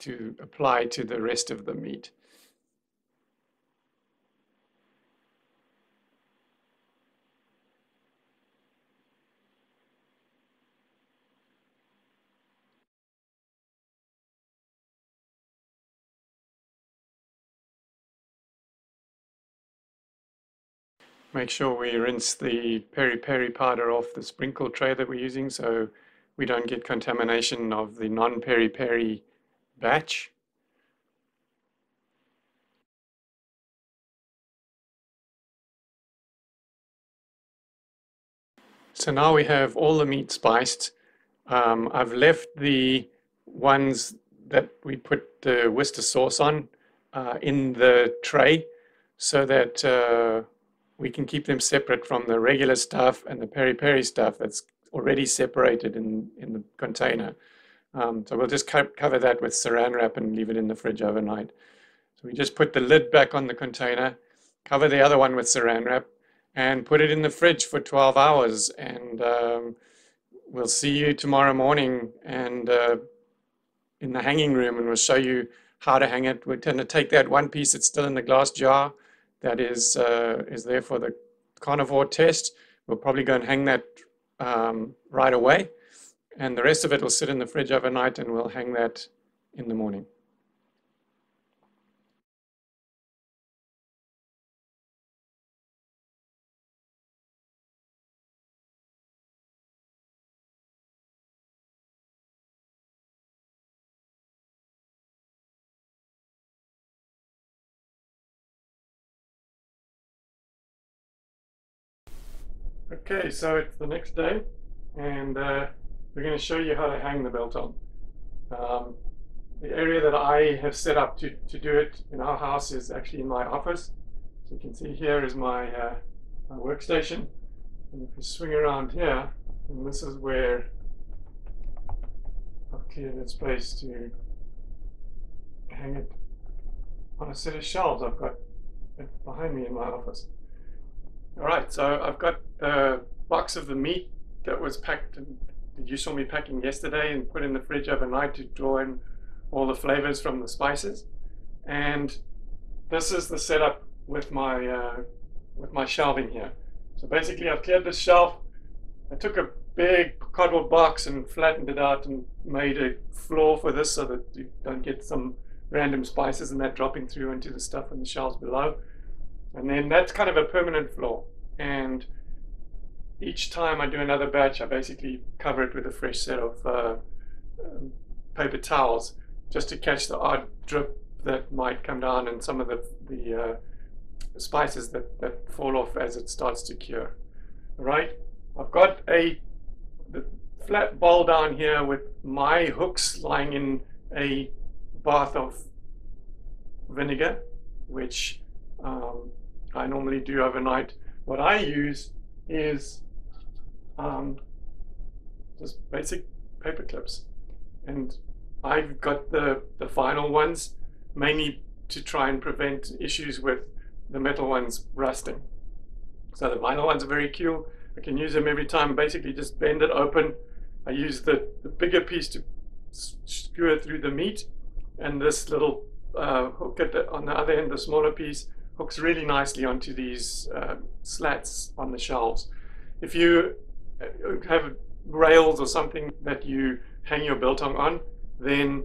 to apply to the rest of the meat. Make sure we rinse the peri-peri powder off the sprinkle tray that we're using so we don't get contamination of the non-peri-peri batch. So now we have all the meat spiced. I've left the ones that we put the Worcester sauce on in the tray so that we can keep them separate from the regular stuff and the peri-peri stuff that's already separated in the container. So we'll just cover that with saran wrap and leave it in the fridge overnight. So we just put the lid back on the container, cover the other one with saran wrap, and put it in the fridge for 12 hours. And we'll see you tomorrow morning and in the hanging room, and we'll show you how to hang it. We're going to take that one piece that's still in the glass jar that is there for the carnivore test. We'll probably go and hang that right away, and the rest of it will sit in the fridge overnight, and we'll hang that in the morning. Okay, so it's the next day, and we're going to show you how to hang the biltong. The area that I have set up to do it in our house is actually in my office. So you can see here is my, my workstation, and if you swing around here, and this is where I've cleared a space to hang it on a set of shelves I've got behind me in my office. Alright, so I've got the box of the meat that was packed and you saw me packing yesterday and put in the fridge overnight to draw in all the flavors from the spices. And this is the setup with my shelving here. So basically I've cleared this shelf. I took a big cardboard box and flattened it out and made a floor for this so that you don't get some random spices and that dropping through into the stuff on the shelves below. And then that's kind of a permanent floor, and each time I do another batch I basically cover it with a fresh set of paper towels just to catch the odd drip that might come down, and some of the spices that fall off as it starts to cure. All right, I've got the flat bowl down here with my hooks lying in a bath of vinegar, which I normally do overnight. What I use is just basic paper clips, and I've got the final ones mainly to try and prevent issues with the metal ones rusting. So the vinyl ones are very cool. I can use them every time. Basically just bend it open. I use the bigger piece to skewer through the meat, and this little hook on the other end, the smaller piece, hooks really nicely onto these slats on the shelves. If you have rails or something that you hang your biltong on, then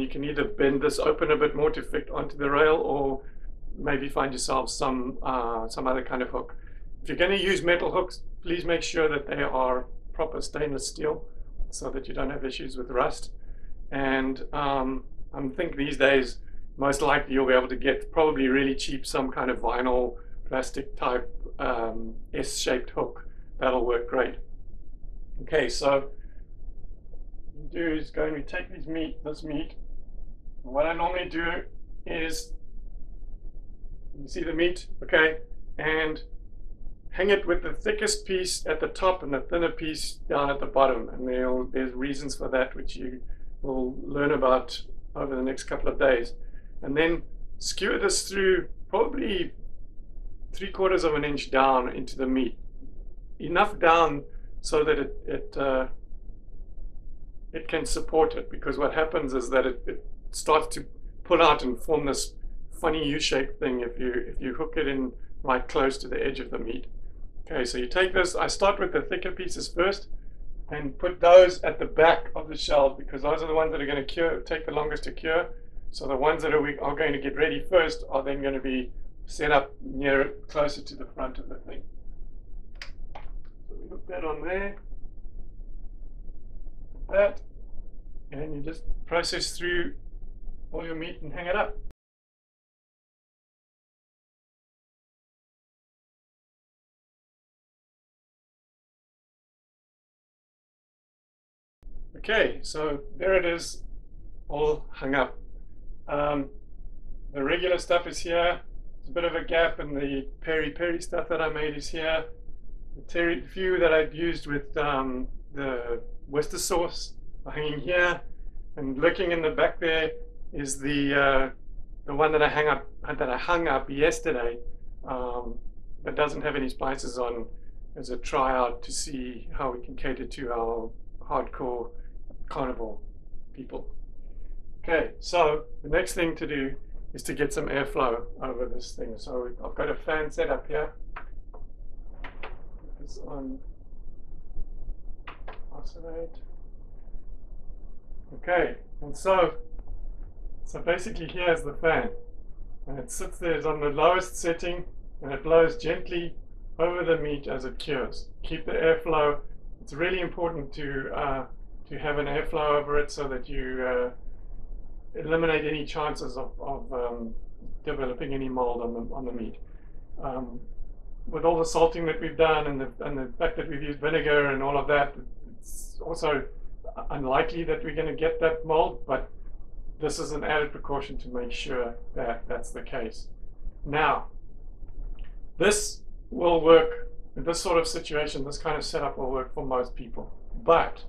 you can either bend this open a bit more to fit onto the rail, or maybe find yourself some other kind of hook. If you're going to use metal hooks, please make sure that they are proper stainless steel so that you don't have issues with rust. And I think these days most likely you'll be able to get probably really cheap some kind of vinyl plastic type S-shaped hook. That'll work great. Okay, so what we do is go and we take this meat. What I normally do is, you see the meat, okay, and hang it with the thickest piece at the top and the thinner piece down at the bottom. And there's reasons for that, which you will learn about over the next couple of days. And then skewer this through probably 3/4 of an inch down into the meat. Enough down so that it can support it, because what happens is that it starts to pull out and form this funny U-shaped thing if you hook it in right close to the edge of the meat. Okay, so you take this, I start with the thicker pieces first and put those at the back of the shelf, because those are the ones that are going to cure, take the longest to cure. So the ones that are going to get ready first are then going to be set up closer to the front of the thing. So we hook that on there, that, and you just process through all your meat and hang it up. Okay, so there it is, all hung up. The regular stuff is here. It's a bit of a gap, and the peri-peri stuff that I made is here. The few that I've used with the Worcester sauce are hanging here, and looking in the back there is the one that I hung up yesterday, that doesn't have any spices on, as a tryout to see how we can cater to our hardcore carnivore people. Okay, so the next thing to do is to get some airflow over this thing. So I've got a fan set up here. Put this on isolate. Okay, and so basically here's the fan, and it sits there, it's on the lowest setting, and it blows gently over the meat as it cures. Keep the airflow. It's really important to have an airflow over it so that you eliminate any chances of developing any mold on the meat. With all the salting that we've done and the fact that we've used vinegar and all of that, it's also unlikely that we're going to get that mold, but this is an added precaution to make sure that that's the case. Now, this will work. This sort of situation, this kind of setup will work for most people. But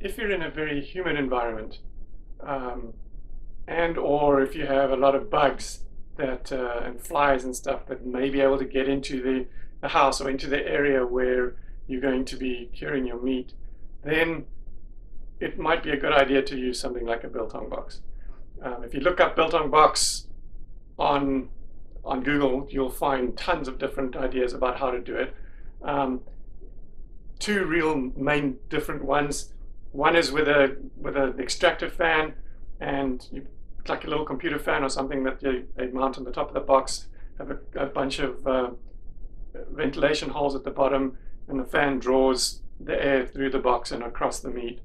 if you're in a very humid environment, and or if you have a lot of bugs that and flies and stuff that may be able to get into the house or into the area where you're going to be curing your meat, then it might be a good idea to use something like a Biltong box. If you look up Biltong box on Google, you'll find tons of different ideas about how to do it. Two real main different ones. One is with an extractor fan, and it's like a little computer fan or something that they mount on the top of the box, have a bunch of ventilation holes at the bottom, and the fan draws the air through the box and across the meat.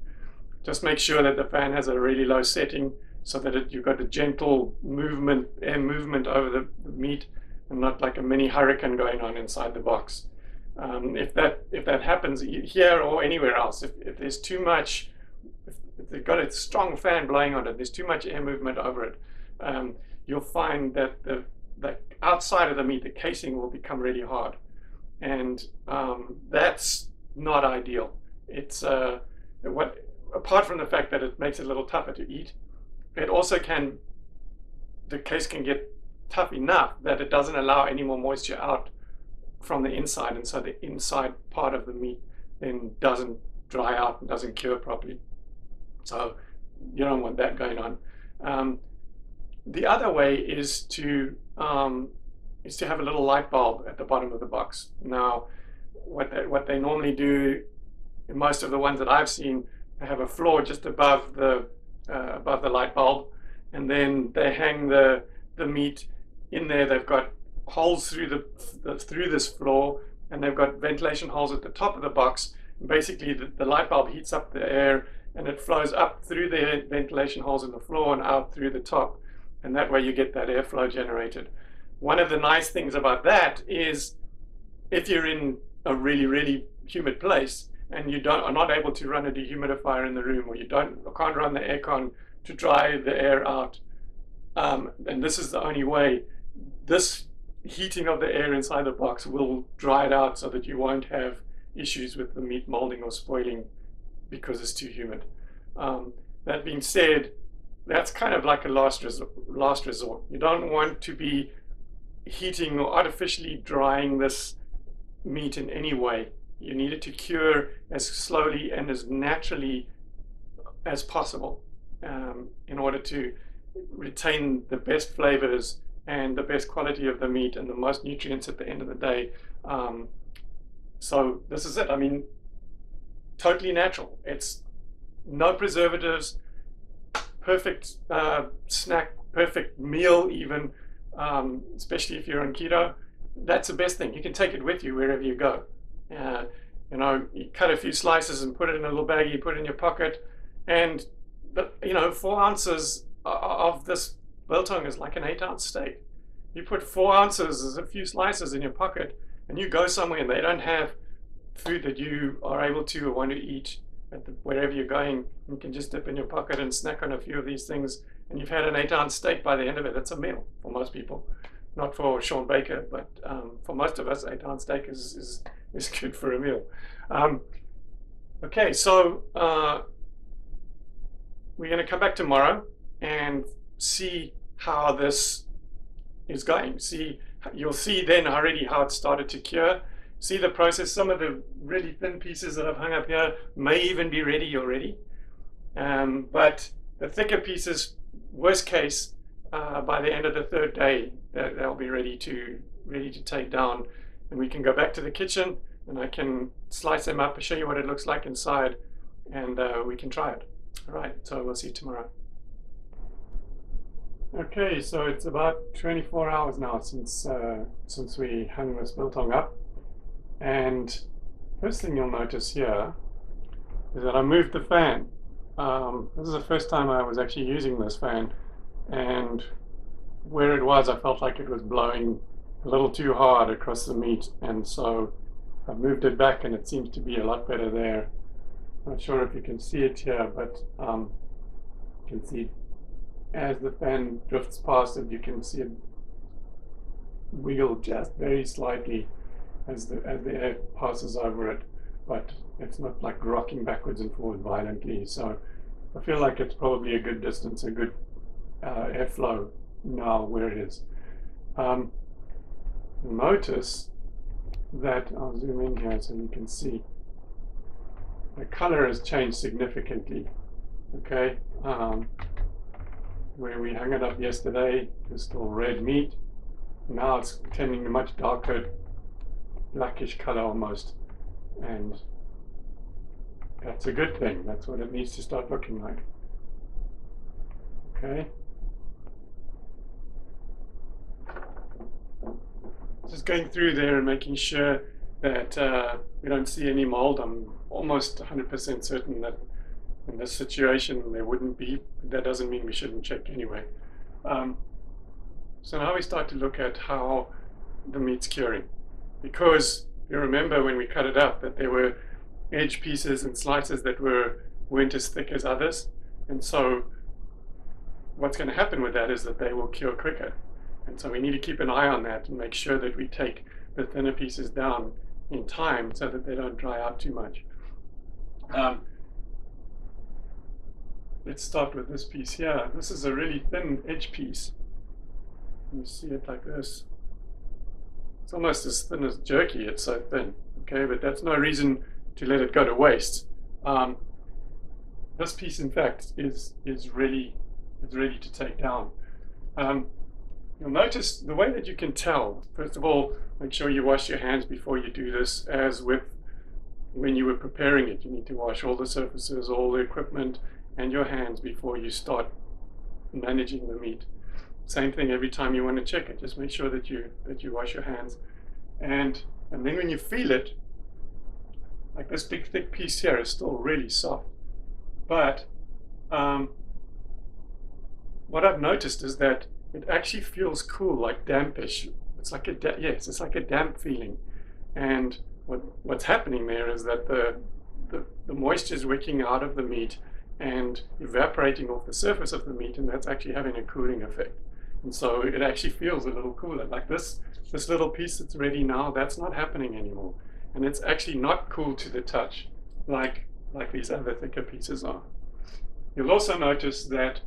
Just make sure that the fan has a really low setting so that you've got a gentle movement, air movement over the meat, and not like a mini hurricane going on inside the box. If that happens here or anywhere else, if there's too much, if they've got a strong fan blowing on it, there's too much air movement over it, you'll find that the outside of the meat, the casing will become really hard, and that's not ideal. It's apart from the fact that it makes it a little tougher to eat, it also can, the case can get tough enough that it doesn't allow any more moisture out from the inside, and so the inside part of the meat then doesn't dry out and doesn't cure properly. So you don't want that going on. The other way is to have a little light bulb at the bottom of the box. Now, what they normally do, in most of the ones that I've seen, they have a floor just above the light bulb, and then they hang the meat in there. They've got holes through through this floor, and they've got ventilation holes at the top of the box. And basically, the light bulb heats up the air, and it flows up through the ventilation holes in the floor and out through the top, and that way you get that airflow generated. One of the nice things about that is, if you're in a really, really humid place and you are not able to run a dehumidifier in the room, or you can't run the aircon to dry the air out, and this is the only way, this heating of the air inside the box will dry it out so that you won't have issues with the meat molding or spoiling because it's too humid. That being said, that's kind of like a last resort. You don't want to be heating or artificially drying this meat in any way. You need it to cure as slowly and as naturally as possible in order to retain the best flavors and the best quality of the meat and the most nutrients at the end of the day. So this is it. I mean, totally natural. It's no preservatives, perfect snack, perfect meal even, especially if you're on keto. That's the best thing. You can take it with you wherever you go. You know, you cut a few slices and put it in a little baggie, put it in your pocket, and, you know, 4 ounces of this biltong is like an 8-ounce steak. You put 4 ounces as a few slices in your pocket, and you go somewhere and they don't have food that you are able to or want to eat at wherever you're going. You can just dip in your pocket and snack on a few of these things, and you've had an 8-ounce steak by the end of it. That's a meal for most people. Not for Sean Baker, but for most of us, 8-ounce steak is good for a meal. Okay, so we're going to come back tomorrow and see how this is going. You'll see then already how it started to cure. See the process. Some of the really thin pieces that I've hung up here may even be ready already. But the thicker pieces, worst case, by the end of the 3rd day, they'll be ready to take down, and we can go back to the kitchen and I can slice them up and show you what it looks like inside, and we can try it. All right, so we'll see you tomorrow. Okay, so it's about 24 hours now since we hung this biltong up, and first thing you'll notice here is that I moved the fan. This is the first time I was actually using this fan, and where it was, I felt like it was blowing a little too hard across the meat, and so I moved it back, and it seems to be a lot better there. Not sure if you can see it here, but you can see as the fan drifts past it, you can see it wiggle just very slightly as the air passes over it, but it's not like rocking backwards and forward violently. So I feel like it's probably a good distance, a good airflow now where it is. Notice that, I'll zoom in here so you can see, the color has changed significantly. Okay, where we hung it up yesterday, it was still red meat. Now it's tending to much darker, blackish color almost, and that's a good thing. That's what it needs to start looking like. Okay. Just going through there and making sure that we don't see any mold. I'm almost 100% certain that in this situation there wouldn't be, but that doesn't mean we shouldn't check anyway. So now we start to look at how the meat's curing, because you remember when we cut it up that there were edge pieces and slices that weren't as thick as others, and so what's going to happen with that is that they will cure quicker, and so we need to keep an eye on that and make sure that we take the thinner pieces down in time so that they don't dry out too much. Let's start with this piece here. This is a really thin edge piece. You see it like this. It's almost as thin as jerky, it's so thin. Okay, but that's no reason to let it go to waste. This piece, in fact, is ready to take down. You'll notice the way that you can tell, first of all, make sure you wash your hands before you do this, as with when you were preparing it. You need to wash all the surfaces, all the equipment, and your hands before you start managing the meat. Same thing every time you want to check it. Just make sure that you wash your hands. And then when you feel it, like this big thick piece here is still really soft. But what I've noticed is that it actually feels cool, like dampish. It's like it's like a damp feeling. And what's happening there is that the moisture is wicking out of the meat and evaporating off the surface of the meat, and that's actually having a cooling effect. And so it actually feels a little cooler. Like this little piece that's ready now, that's not happening anymore. And it's actually not cool to the touch like these other thicker pieces are. You'll also notice that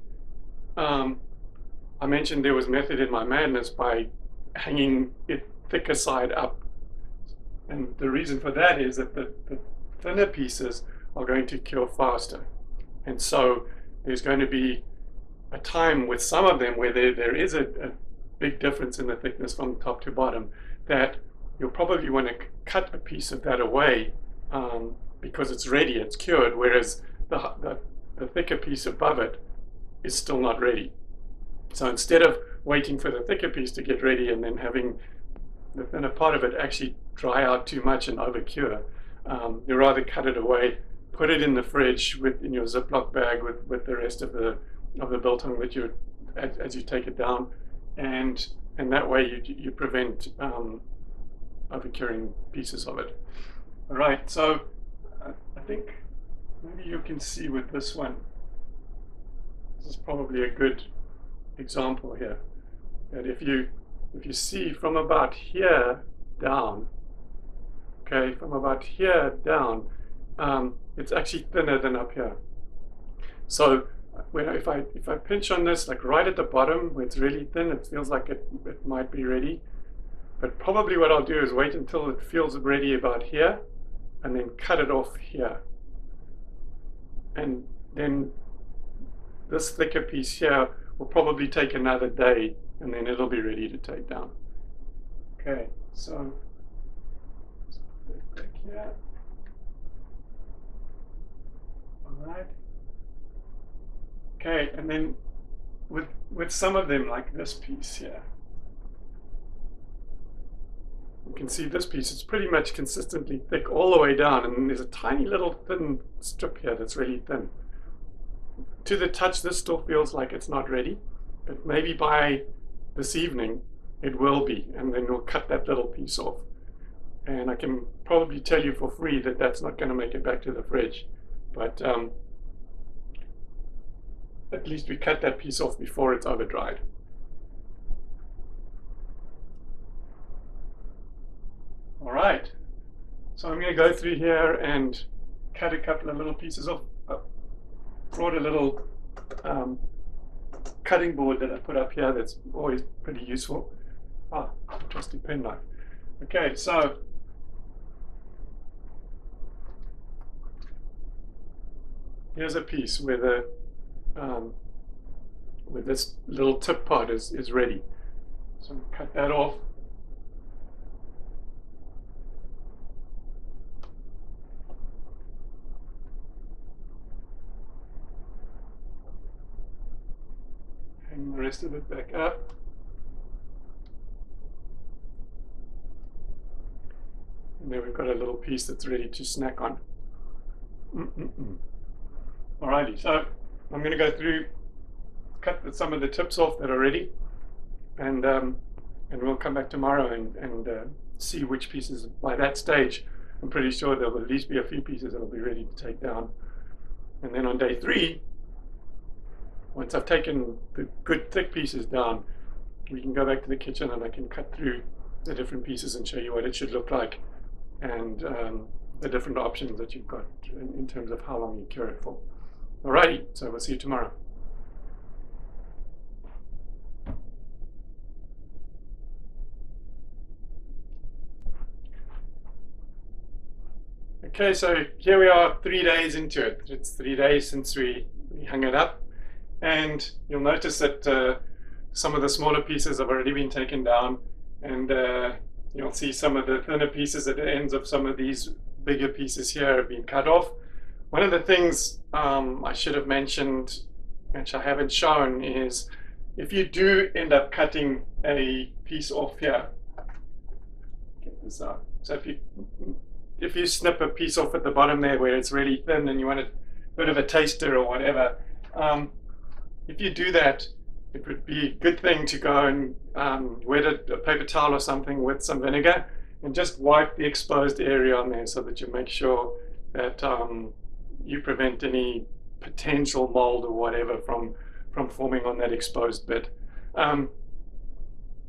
I mentioned there was method in my madness by hanging it thicker side up. And the reason for that is that the thinner pieces are going to cure faster. And so there's going to be a time with some of them where there is a big difference in the thickness from top to bottom, that you'll probably want to cut a piece of that away because it's ready, it's cured, whereas the thicker piece above it is still not ready. So instead of waiting for the thicker piece to get ready and then having the thinner part of it actually dry out too much and overcure, you rather cut it away, put it in the fridge in your Ziploc bag with the rest of the biltong that as you take it down, and that way you prevent overcuring pieces of it. All right, so I think maybe you can see with this one. This is probably a good example here, that if you see from about here down, okay, from about here down, it's actually thinner than up here. So if I pinch on this, like right at the bottom where it's really thin, it feels like it might be ready, but probably what I'll do is wait until it feels ready about here and then cut it off here, and then this thicker piece here will probably take another day and then it'll be ready to take down. Okay, so let's put it back here. Alright. Okay, and then with some of them, like this piece here, you can see this piece, it's pretty much consistently thick all the way down, and there's a tiny little thin strip here that's really thin. To the touch, this still feels like it's not ready, but maybe by this evening it will be, and then we'll cut that little piece off. And I can probably tell you for free that that's not going to make it back to the fridge. But at least we cut that piece off before it's over dried. All right, so I'm going to go through here and cut a couple of little pieces off. I brought a little cutting board that I put up here that's always pretty useful. Ah, trusty pen knife. Okay, so here's a piece where where this little tip part is ready. So I'm gonna cut that off. Hang the rest of it back up. And then we've got a little piece that's ready to snack on. Alrighty, so I'm going to go through, cut some of the tips off that are ready, and we'll come back tomorrow and see which pieces. By that stage, I'm pretty sure there will at least be a few pieces that will be ready to take down. And then on day three, once I've taken the good thick pieces down, we can go back to the kitchen and I can cut through the different pieces and show you what it should look like, and the different options that you've got in terms of how long you cure it for. Alrighty, so we'll see you tomorrow. Okay, so here we are 3 days into it. It's 3 days since we hung it up, and you'll notice that some of the smaller pieces have already been taken down, and you'll see some of the thinner pieces at the ends of some of these bigger pieces here have been cut off. One of the things I should have mentioned, which I haven't shown, is if you do end up cutting a piece off here, get this out. So if you snip a piece off at the bottom there where it's really thin and you want a bit of a taster or whatever, if you do that, it would be a good thing to go and wet a paper towel or something with some vinegar and just wipe the exposed area on there so that you make sure that you prevent any potential mold or whatever from forming on that exposed bit.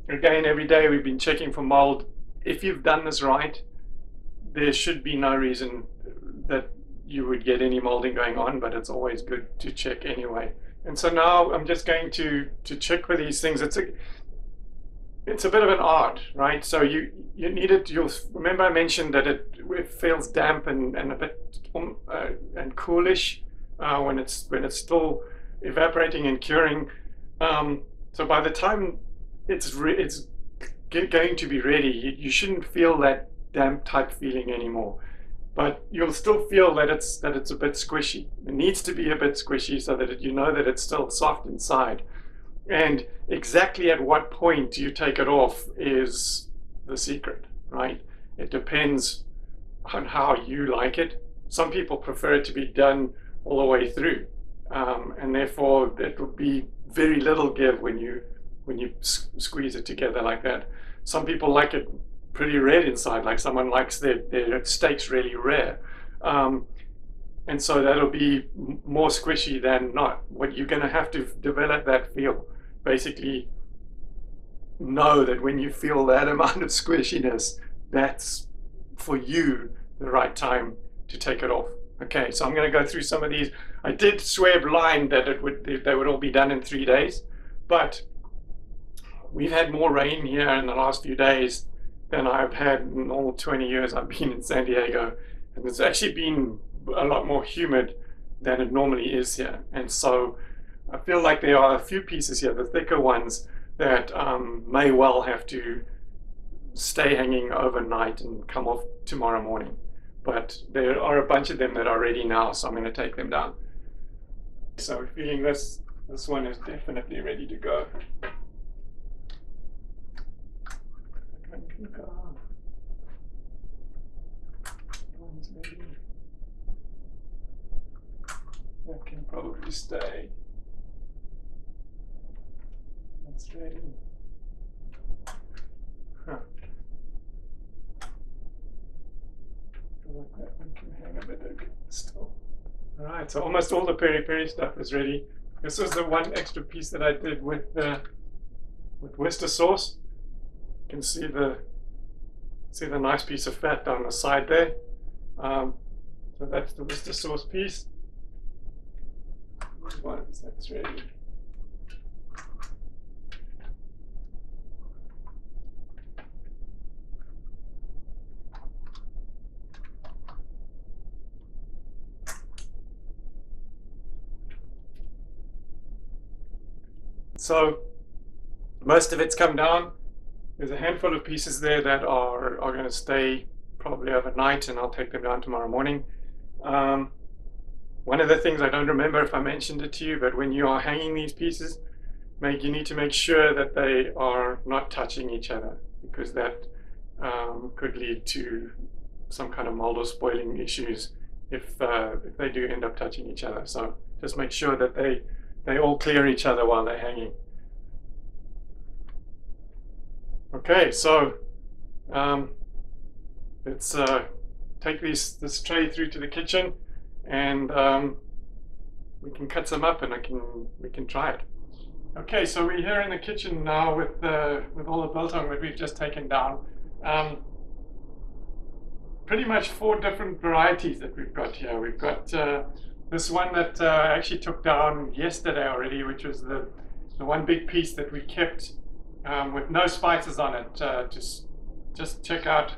Again, every day we've been checking for mold. If you've done this right, there should be no reason that you would get any molding going on, but it's always good to check anyway. And so now I'm just going to check for these things. It's a bit of an art, right? So you need it. You'll remember I mentioned that it feels damp and a bit and coolish when it's still evaporating and curing. So by the time it's going to be ready, you shouldn't feel that damp type feeling anymore. But you'll still feel that it's a bit squishy. It needs to be a bit squishy so that you know that it's still soft inside. And exactly at what point you take it off is the secret, right? It depends on how you like it. Some people prefer it to be done all the way through, and therefore it will be very little give when you squeeze it together like that. Some people like it pretty red inside, like someone likes their steaks really rare, and so that'll be more squishy than not. What you're going to have to develop that feel. Basically, know that when you feel that amount of squishiness, that's for you the right time to take it off. Okay, so I'm going to go through some of these. I did swear blind that they would all be done in 3 days, but we've had more rain here in the last few days than I've had in all 20 years I've been in San Diego, and it's actually been a lot more humid than it normally is here. And so I feel like there are a few pieces here, the thicker ones, that may well have to stay hanging overnight and come off tomorrow morning. But there are a bunch of them that are ready now, so I'm going to take them down. So we're feeling this one is definitely ready to go. That can probably stay. That's ready. Huh. I feel like that one can hang a bit okay still. Alright, so almost all the peri-peri stuff is ready. This was the one extra piece that I did with Worcester sauce. You can see the nice piece of fat down the side there. So that's the Worcester sauce piece. These ones, that's ready. So most of it's come down. There's a handful of pieces there that are going to stay probably overnight, and I'll take them down tomorrow morning. One of the things, I don't remember if I mentioned it to you, but when you are hanging these pieces, you need to make sure that they are not touching each other, because that could lead to some kind of mold or spoiling issues if they do end up touching each other. So just make sure that they all clear each other while they're hanging. Okay, so let's take this tray through to the kitchen, and we can cut some up and we can try it. Okay, so we're here in the kitchen now with all the biltong that we've just taken down. Pretty much 4 different varieties that we've got here. We've got this one that I actually took down yesterday already, which was the one big piece that we kept with no spices on it. Just check out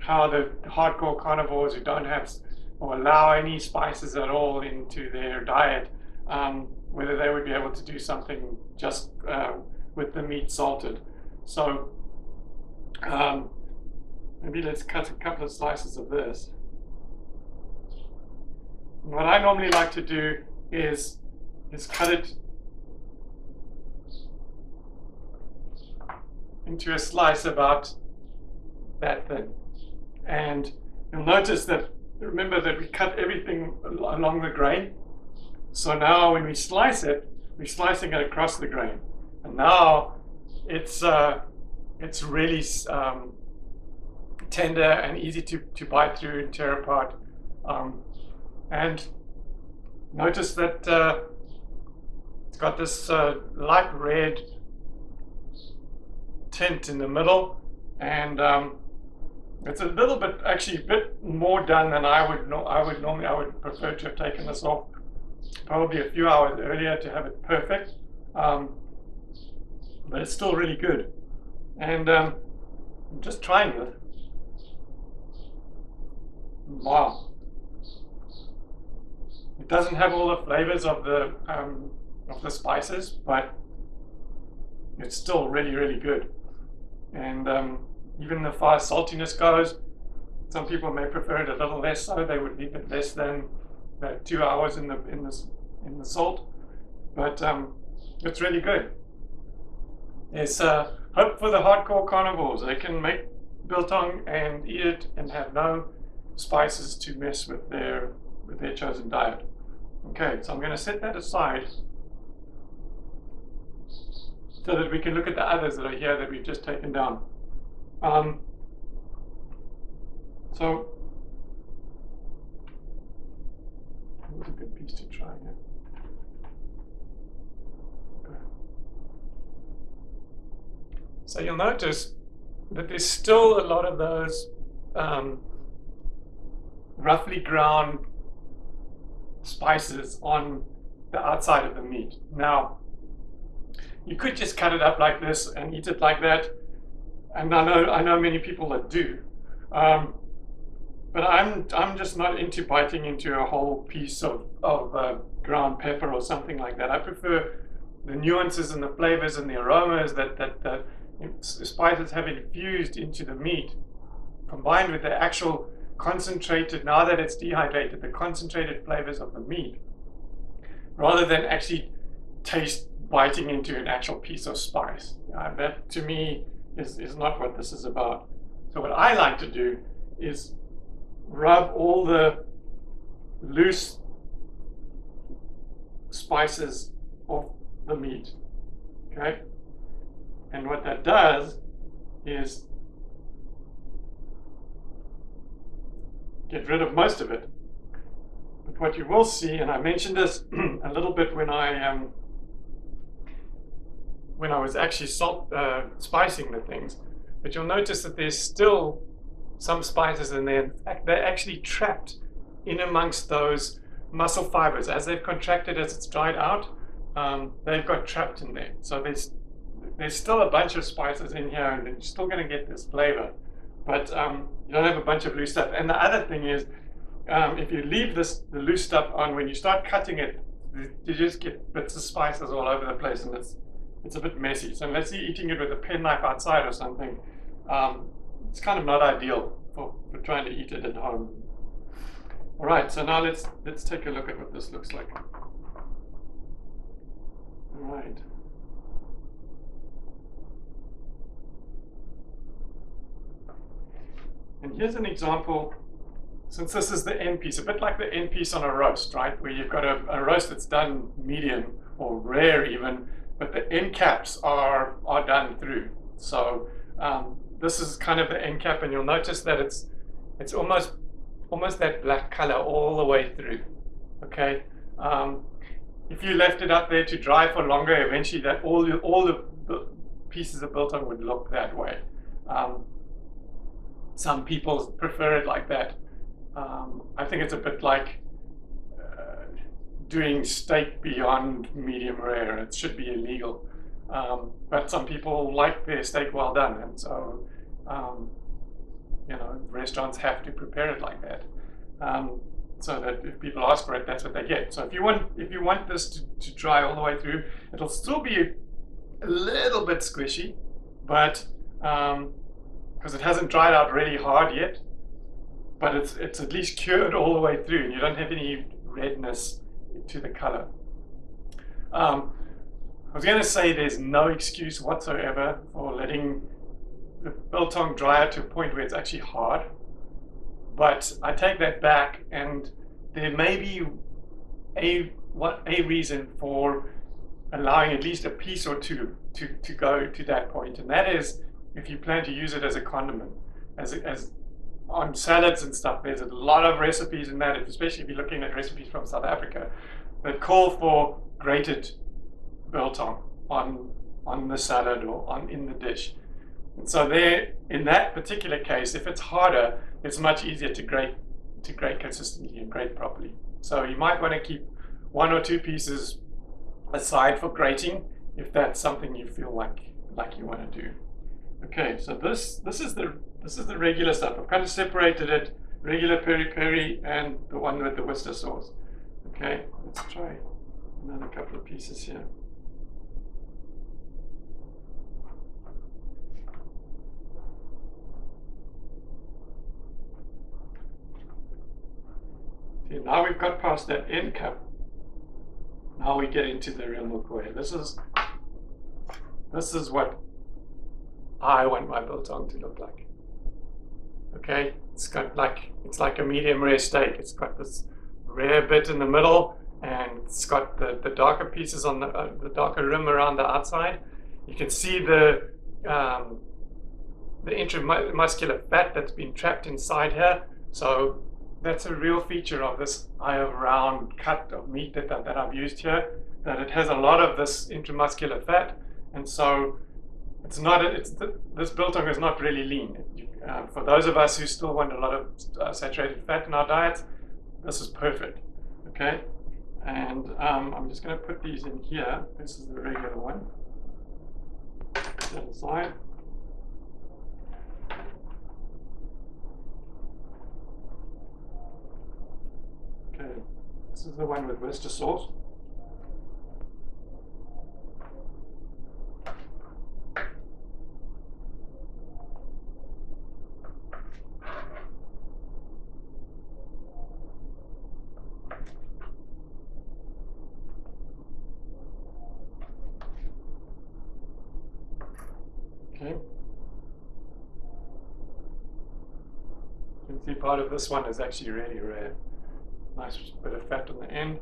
how the hardcore carnivores who don't have or allow any spices at all into their diet, whether they would be able to do something just with the meat salted. So maybe let's cut a couple of slices of this. And what I normally like to do is cut it into a slice about that thin. And you'll notice that, remember that we cut everything along the grain. So now when we slice it, we're slicing it across the grain. And now it's really tender and easy to bite through and tear apart. And notice that it's got this light red tint in the middle, and it's a little bit, actually a bit more done than I would prefer to have taken this off probably a few hours earlier to have it perfect, but it's still really good. And I'm just trying it. Wow, it doesn't have all the flavors of the spices, but it's still really, really good. And even as far as saltiness goes, some people may prefer it a little less, so they would leave it less than about 2 hours in the salt. But it's really good. It's hope for the hardcore carnivores. They can make biltong and eat it and have no spices to mess with their chosen diet. Okay, so I'm going to set that aside so that we can look at the others that are here that we've just taken down. So that's a good piece to try here. So you'll notice that there's still a lot of those roughly ground spices on the outside of the meat. Now, you could just cut it up like this and eat it like that. And I know many people that do, but I'm just not into biting into a whole piece of ground pepper or something like that. I prefer the nuances and the flavors and the aromas that spices have infused into the meat, combined with the actual concentrated, now that it's dehydrated, the concentrated flavors of the meat, rather than actually taste biting into an actual piece of spice. That to me is not what this is about. So what I like to do is rub all the loose spices off the meat, okay? And what that does is get rid of most of it. But what you will see, and I mentioned this a little bit when I was actually spicing the things, but you'll notice that there's still some spices in there. They're actually trapped in amongst those muscle fibers. As they've contracted, as it's dried out, they've got trapped in there. So there's still a bunch of spices in here, and you're still going to get this flavor, but you don't have a bunch of loose stuff. And the other thing is, if you leave the loose stuff on, when you start cutting it, you just get bits of spices all over the place, and it's a bit messy. So unless you're eating it with a penknife outside or something, it's kind of not ideal for trying to eat it at home. All right, so now let's take a look at what this looks like. All right. And here's an example since this is the end piece, a bit like the end piece on a roast, right? Where you've got a roast that's done medium or rare even, but the end caps are done through. So this is kind of the end cap, and you'll notice that it's almost that black color all the way through. Okay, if you left it up there to dry for longer, eventually that all the pieces of biltong would look that way. Some people prefer it like that. I think it's a bit like doing steak beyond medium rare. It should be illegal, but some people like their steak well done, and so you know, restaurants have to prepare it like that, so that if people ask for it, that's what they get. So if you want this to dry all the way through, it'll still be a little bit squishy, but because it hasn't dried out really hard yet, but it's at least cured all the way through, and you don't have any redness to the color. I was going to say there's no excuse whatsoever for letting the biltong dry out to a point where it's actually hard, but I take that back, and there may be a reason for allowing at least a piece or two to go to that point, and that is if you plan to use it as a condiment, as on salads and stuff. There's a lot of recipes in that, especially if you're looking at recipes from South Africa, that call for grated biltong on the salad or in the dish. And so there, in that particular case, if it's harder, it's much easier to grate consistently and grate properly. So you might want to keep one or two pieces aside for grating if that's something you feel like you want to do. Okay, so this is the regular stuff. I've kind of separated it, regular peri-peri and the one with the Worcester sauce. Okay, let's try another couple of pieces here. See, now we've got past that end cup. Now we get into the real milk way. This is what I want my biltong to look like. Okay, it's like a medium rare steak. It's got this rare bit in the middle, and it's got the darker pieces on the darker rim around the outside. You can see the intramuscular fat that's been trapped inside here. So that's a real feature of this eye of round cut of meat that I've used here, that it has a lot of this intramuscular fat, and so this biltong is not really lean. For those of us who still want a lot of saturated fat in our diets, this is perfect. Okay, and I'm just going to put these in here. This is the regular one. Put that aside. Okay, this is the one with Worcester sauce. Okay. You can see part of this one is actually really rare. Nice bit of fat on the end.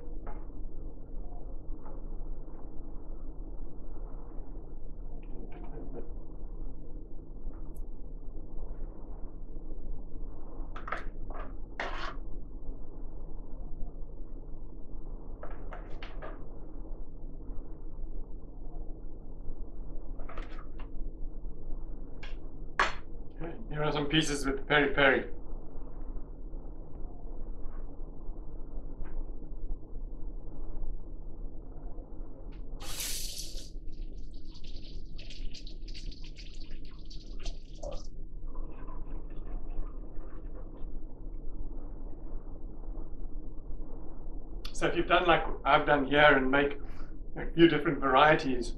Okay, here are some pieces with peri-peri. So if you've done like I've done here and make a few different varieties,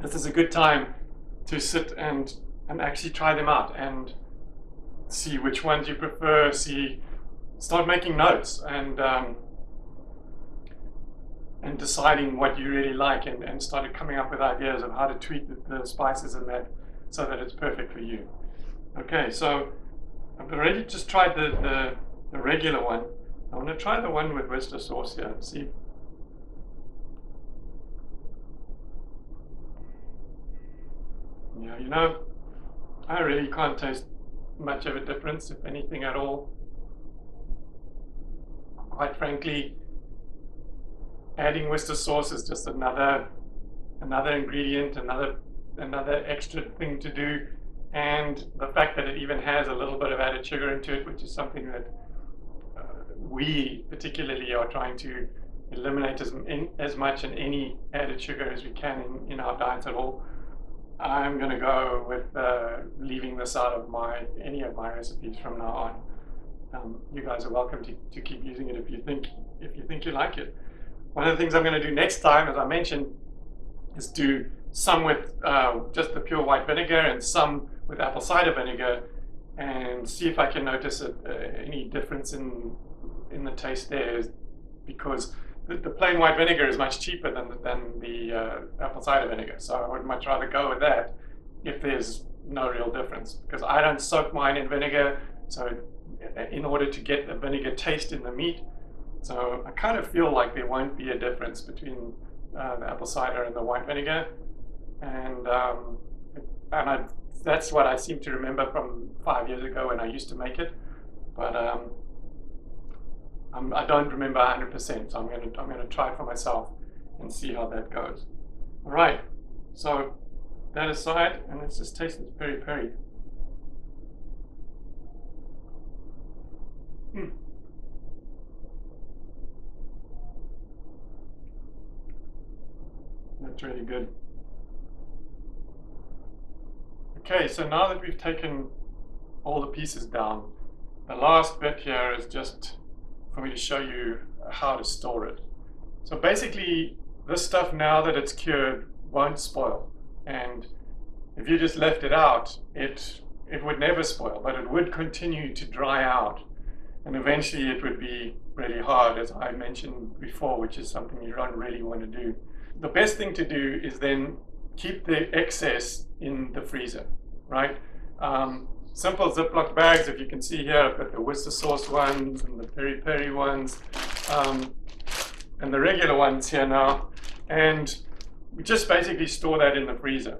this is a good time to sit and actually try them out and see which ones you prefer, start making notes and deciding what you really like, and started coming up with ideas of how to tweak the spices and that so that it's perfect for you. Okay, so I've already just tried the the regular one. I want to try the one with Worcester sauce here and see. Yeah, you know, I really can't taste much of a difference, if anything at all. Quite frankly, adding Worcester sauce is just another ingredient, another extra thing to do, and the fact that it even has a little bit of added sugar into it, which is something that we particularly are trying to eliminate as much and any added sugar as we can in our diet at all. I'm going to go with leaving this out of any of my recipes from now on. You guys are welcome to keep using it if you think you like it. One of the things I'm going to do next time, as I mentioned, is do some with just the pure white vinegar and some with apple cider vinegar, and see if I can notice any difference in the taste there, because the plain white vinegar is much cheaper than the apple cider vinegar, so I would much rather go with that if there's no real difference, because I don't soak mine in vinegar, so in order to get the vinegar taste in the meat. So I kind of feel like there won't be a difference between the apple cider and the white vinegar, and that's what I seem to remember from 5 years ago when I used to make it, but I don't remember 100%, so I'm going to try for myself and see how that goes. All right, so that aside, and let's just taste this peri peri. That's really good. Okay, so now that we've taken all the pieces down, the last bit here is just for me to show you how to store it. So basically, this stuff, now that it's cured, won't spoil, and if you just left it out, it would never spoil, but it would continue to dry out, and eventually it would be really hard, as I mentioned before, which is something you don't really want to do. The best thing to do is then keep the excess in the freezer, right? Simple Ziploc bags, if you can see here, I've got the Worcester sauce ones and the peri peri ones, and the regular ones here now. And we just basically store that in the freezer.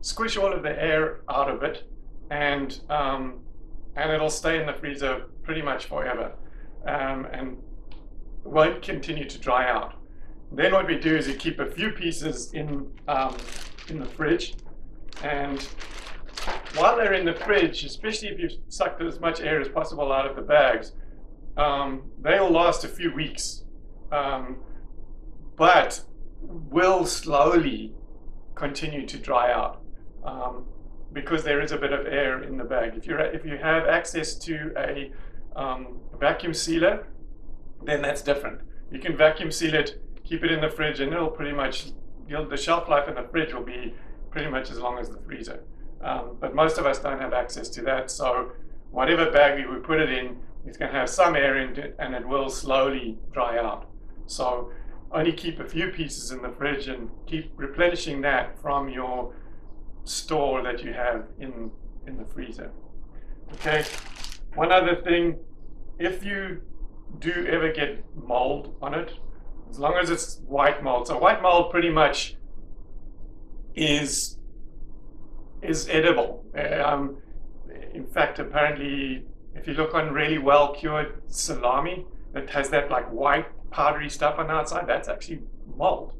Squish all of the air out of it, and it'll stay in the freezer pretty much forever, and won't continue to dry out. Then what we do is we keep a few pieces in the fridge, and while they're in the fridge, especially if you've sucked as much air as possible out of the bags, they'll last a few weeks, but will slowly continue to dry out, because there is a bit of air in the bag. If you have access to a vacuum sealer, then that's different. You can vacuum seal it, keep it in the fridge, and it'll pretty much, the shelf life in the fridge will be pretty much as long as the freezer. But most of us don't have access to that, so whatever bag we put it in, it's going to have some air in it, and it will slowly dry out. So only keep a few pieces in the fridge and keep replenishing that from your store that you have in the freezer. Okay, one other thing, if you do ever get mold on it, as long as it's white mold. So white mold pretty much is edible. In fact, apparently, if you look on really well cured salami that has that like white powdery stuff on the outside, that's actually mold.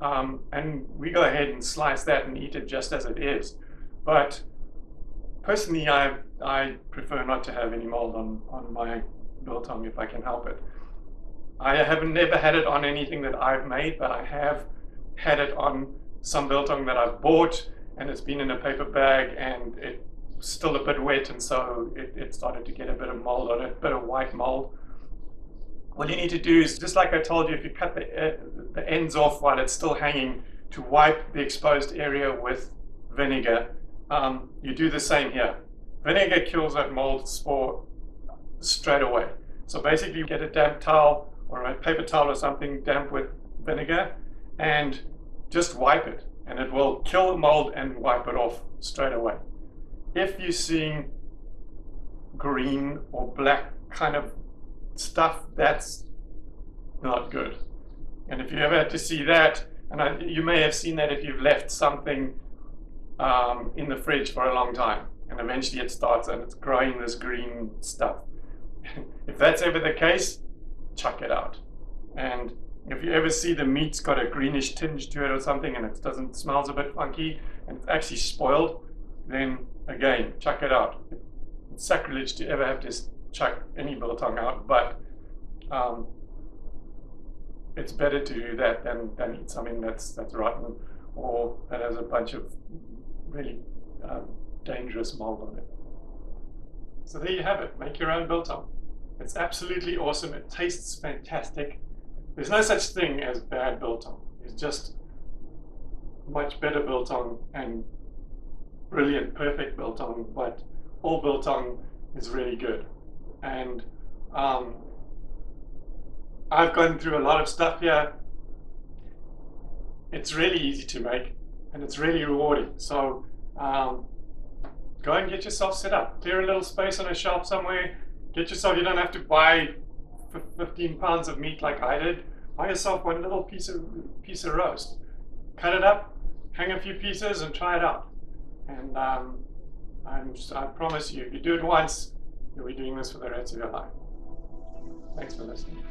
And we go ahead and slice that and eat it just as it is. But personally, I prefer not to have any mold on my biltong if I can help it. I haven't never had it on anything that I've made, but I have had it on some biltong that I've bought, and it's been in a paper bag, and it's still a bit wet, and so it started to get a bit of mold on it, a bit of white mold. What you need to do is, just like I told you, if you cut the ends off while it's still hanging, to wipe the exposed area with vinegar. You do the same here. Vinegar kills that mold spore straight away. So basically, you get a damp towel or a paper towel or something damp with vinegar, and just wipe it, and it will kill the mold and wipe it off straight away. If you're seeing green or black kind of stuff, that's not good. And if you ever had to see that, and you may have seen that if you've left something in the fridge for a long time, and eventually it starts and it's growing this green stuff. If that's ever the case, chuck it out. And if you ever see the meat's got a greenish tinge to it or something, and it smells a bit funky, and it's actually spoiled, then again, chuck it out. It's sacrilege to ever have to chuck any biltong out, but it's better to do that than eat something that's rotten or that has a bunch of really dangerous mold on it. So there you have it. Make your own biltong. It's absolutely awesome. It tastes fantastic. There's no such thing as bad biltong. There's just much better biltong and brilliant, perfect biltong, but all biltong is really good. And I've gone through a lot of stuff here. It's really easy to make and it's really rewarding. So go and get yourself set up. Clear a little space on a shelf somewhere. Get yourself, you don't have to buy 15 pounds of meat like I did. Buy yourself one little piece of roast. Cut it up, hang a few pieces and try it out. And I promise you, if you do it once, you'll be doing this for the rest of your life. Thanks for listening.